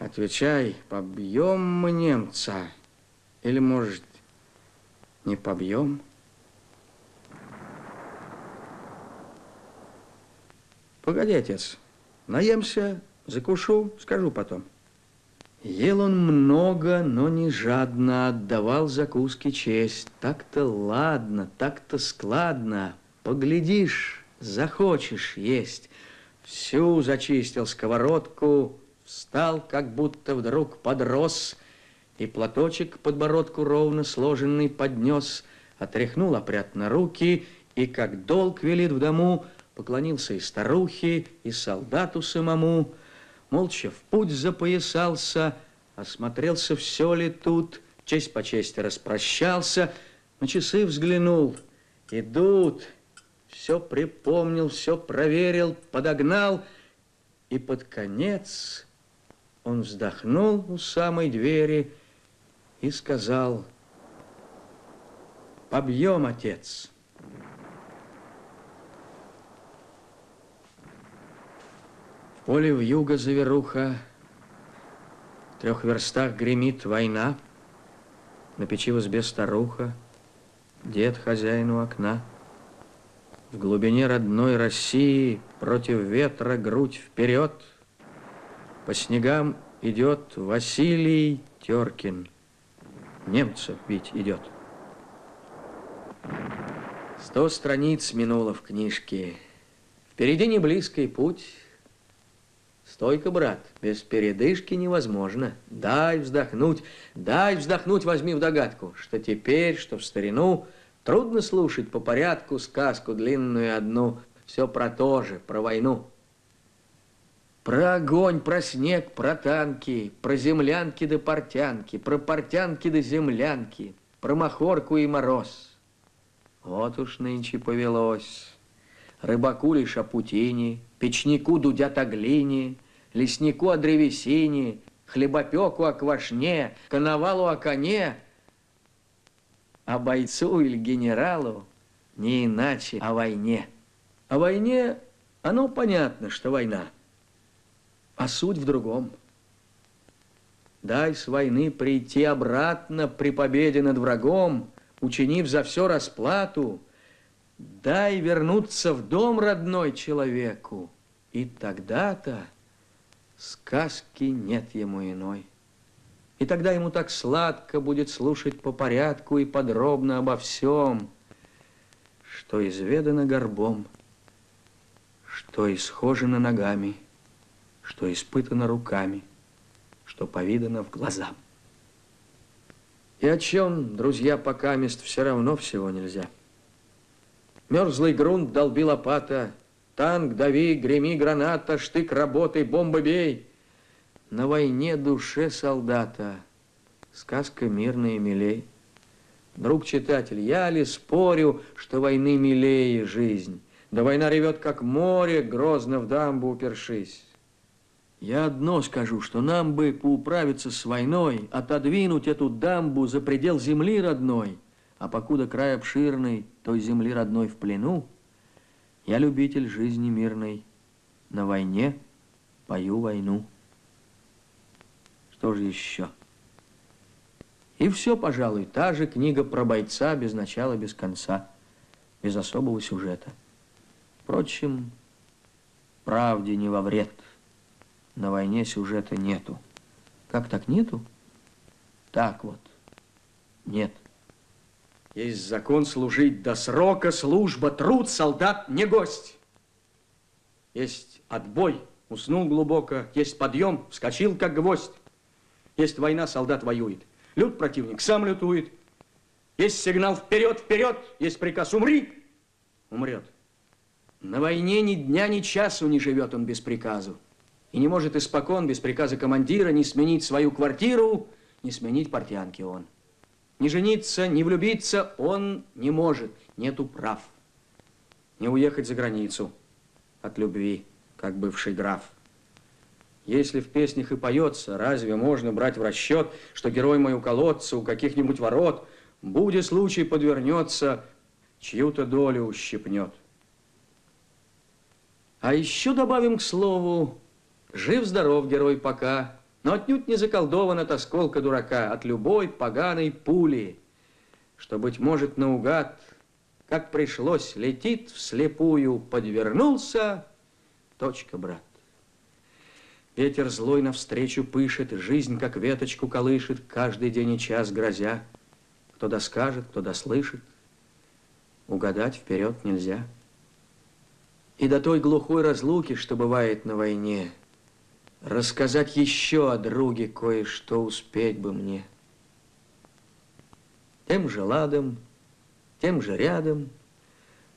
Отвечай, побьем мы немца или, может, не побьем? Погоди, отец, наемся, закушу, скажу потом. Ел он много, но не жадно, отдавал закуски честь. Так-то ладно, так-то складно, поглядишь, захочешь есть. Всю зачистил сковородку, встал, как будто вдруг подрос, и платочек к подбородку ровно сложенный поднес, отряхнул опрятно руки, и, как долг велит в дому, поклонился и старухе, и солдату самому, молча в путь запоясался, осмотрелся, все ли тут, честь по чести распрощался, на часы взглянул, идут, все припомнил, все проверил, подогнал, и под конец он вздохнул у самой двери и сказал: «Побьем, отец». Поле вьюга заверуха, в трех верстах гремит война, на печи в избе старуха, дед хозяин у окна. В глубине родной России против ветра грудь вперед, по снегам идет Василий Теркин, немцев бить идет. Сто страниц минуло в книжке, впереди не близкий путь. Стойко, брат, без передышки невозможно. Дай вздохнуть, дай вздохнуть, возьми в догадку, что теперь, что в старину, трудно слушать по порядку сказку длинную одну, все про то же, про войну. Про огонь, про снег, про танки, про землянки да портянки, про портянки да землянки, про махорку и мороз. Вот уж нынче повелось. Рыбаку лишь о путине, печнику дудят о глине, леснику о древесине, хлебопеку о квашне, коновалу о коне. А бойцу или генералу не иначе о войне. О войне оно понятно, что война, а суть в другом. Дай с войны прийти обратно при победе над врагом, учинив за все расплату, дай вернуться в дом родной человеку, и тогда-то сказки нет ему иной. И тогда ему так сладко будет слушать по порядку и подробно обо всем, что изведано горбом, что исхожено ногами, что испытано руками, что повидано в глаза. И о чем, друзья, покамест все равно всего нельзя. Мерзлый грунт долби лопата, танк дави, греми граната, штык работай, бомба бей. На войне душе солдата сказка мирная милей. Друг читатель, я ли спорю, что войны милее жизнь? Да война ревет, как море, грозно в дамбу упершись. Я одно скажу, что нам бы поуправиться с войной, отодвинуть эту дамбу за предел земли родной. А покуда край обширный, той земли родной в плену, я любитель жизни мирной, на войне пою войну. Что же еще? И все, пожалуй, та же книга про бойца без начала, без конца, без особого сюжета. Впрочем, правде не во вред, на войне сюжета нету. Как так нету? Так вот, нет. Есть закон служить до срока, служба, труд, солдат не гость. Есть отбой, уснул глубоко, есть подъем, вскочил как гвоздь. Есть война, солдат воюет, лют противник сам лютует. Есть сигнал вперед, вперед, есть приказ умри, умрет. На войне ни дня, ни часу не живет он без приказу. И не может испокон без приказа командира не сменить свою квартиру, не сменить портянки он. Не жениться, не влюбиться он не может, нету прав. Не уехать за границу, от любви, как бывший граф. Если в песнях и поется, разве можно брать в расчет, что герой мой у колодца, у каких-нибудь ворот, буде случай подвернется, чью-то долю ущипнет. А еще добавим к слову, жив-здоров герой пока, но отнюдь не заколдован от осколка дурака, от любой поганой пули, что, быть может, наугад, как пришлось, летит вслепую, подвернулся, точка, брат. Ветер злой навстречу пышет, жизнь как веточку колышет, каждый день и час грозя. Кто доскажет, кто дослышит, угадать вперед нельзя. И до той глухой разлуки, что бывает на войне, рассказать еще о друге кое-что успеть бы мне. Тем же ладом, тем же рядом,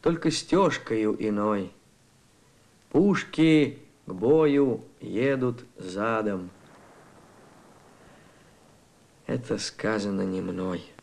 только стежкою иной. Пушки к бою едут задом. Это сказано не мной.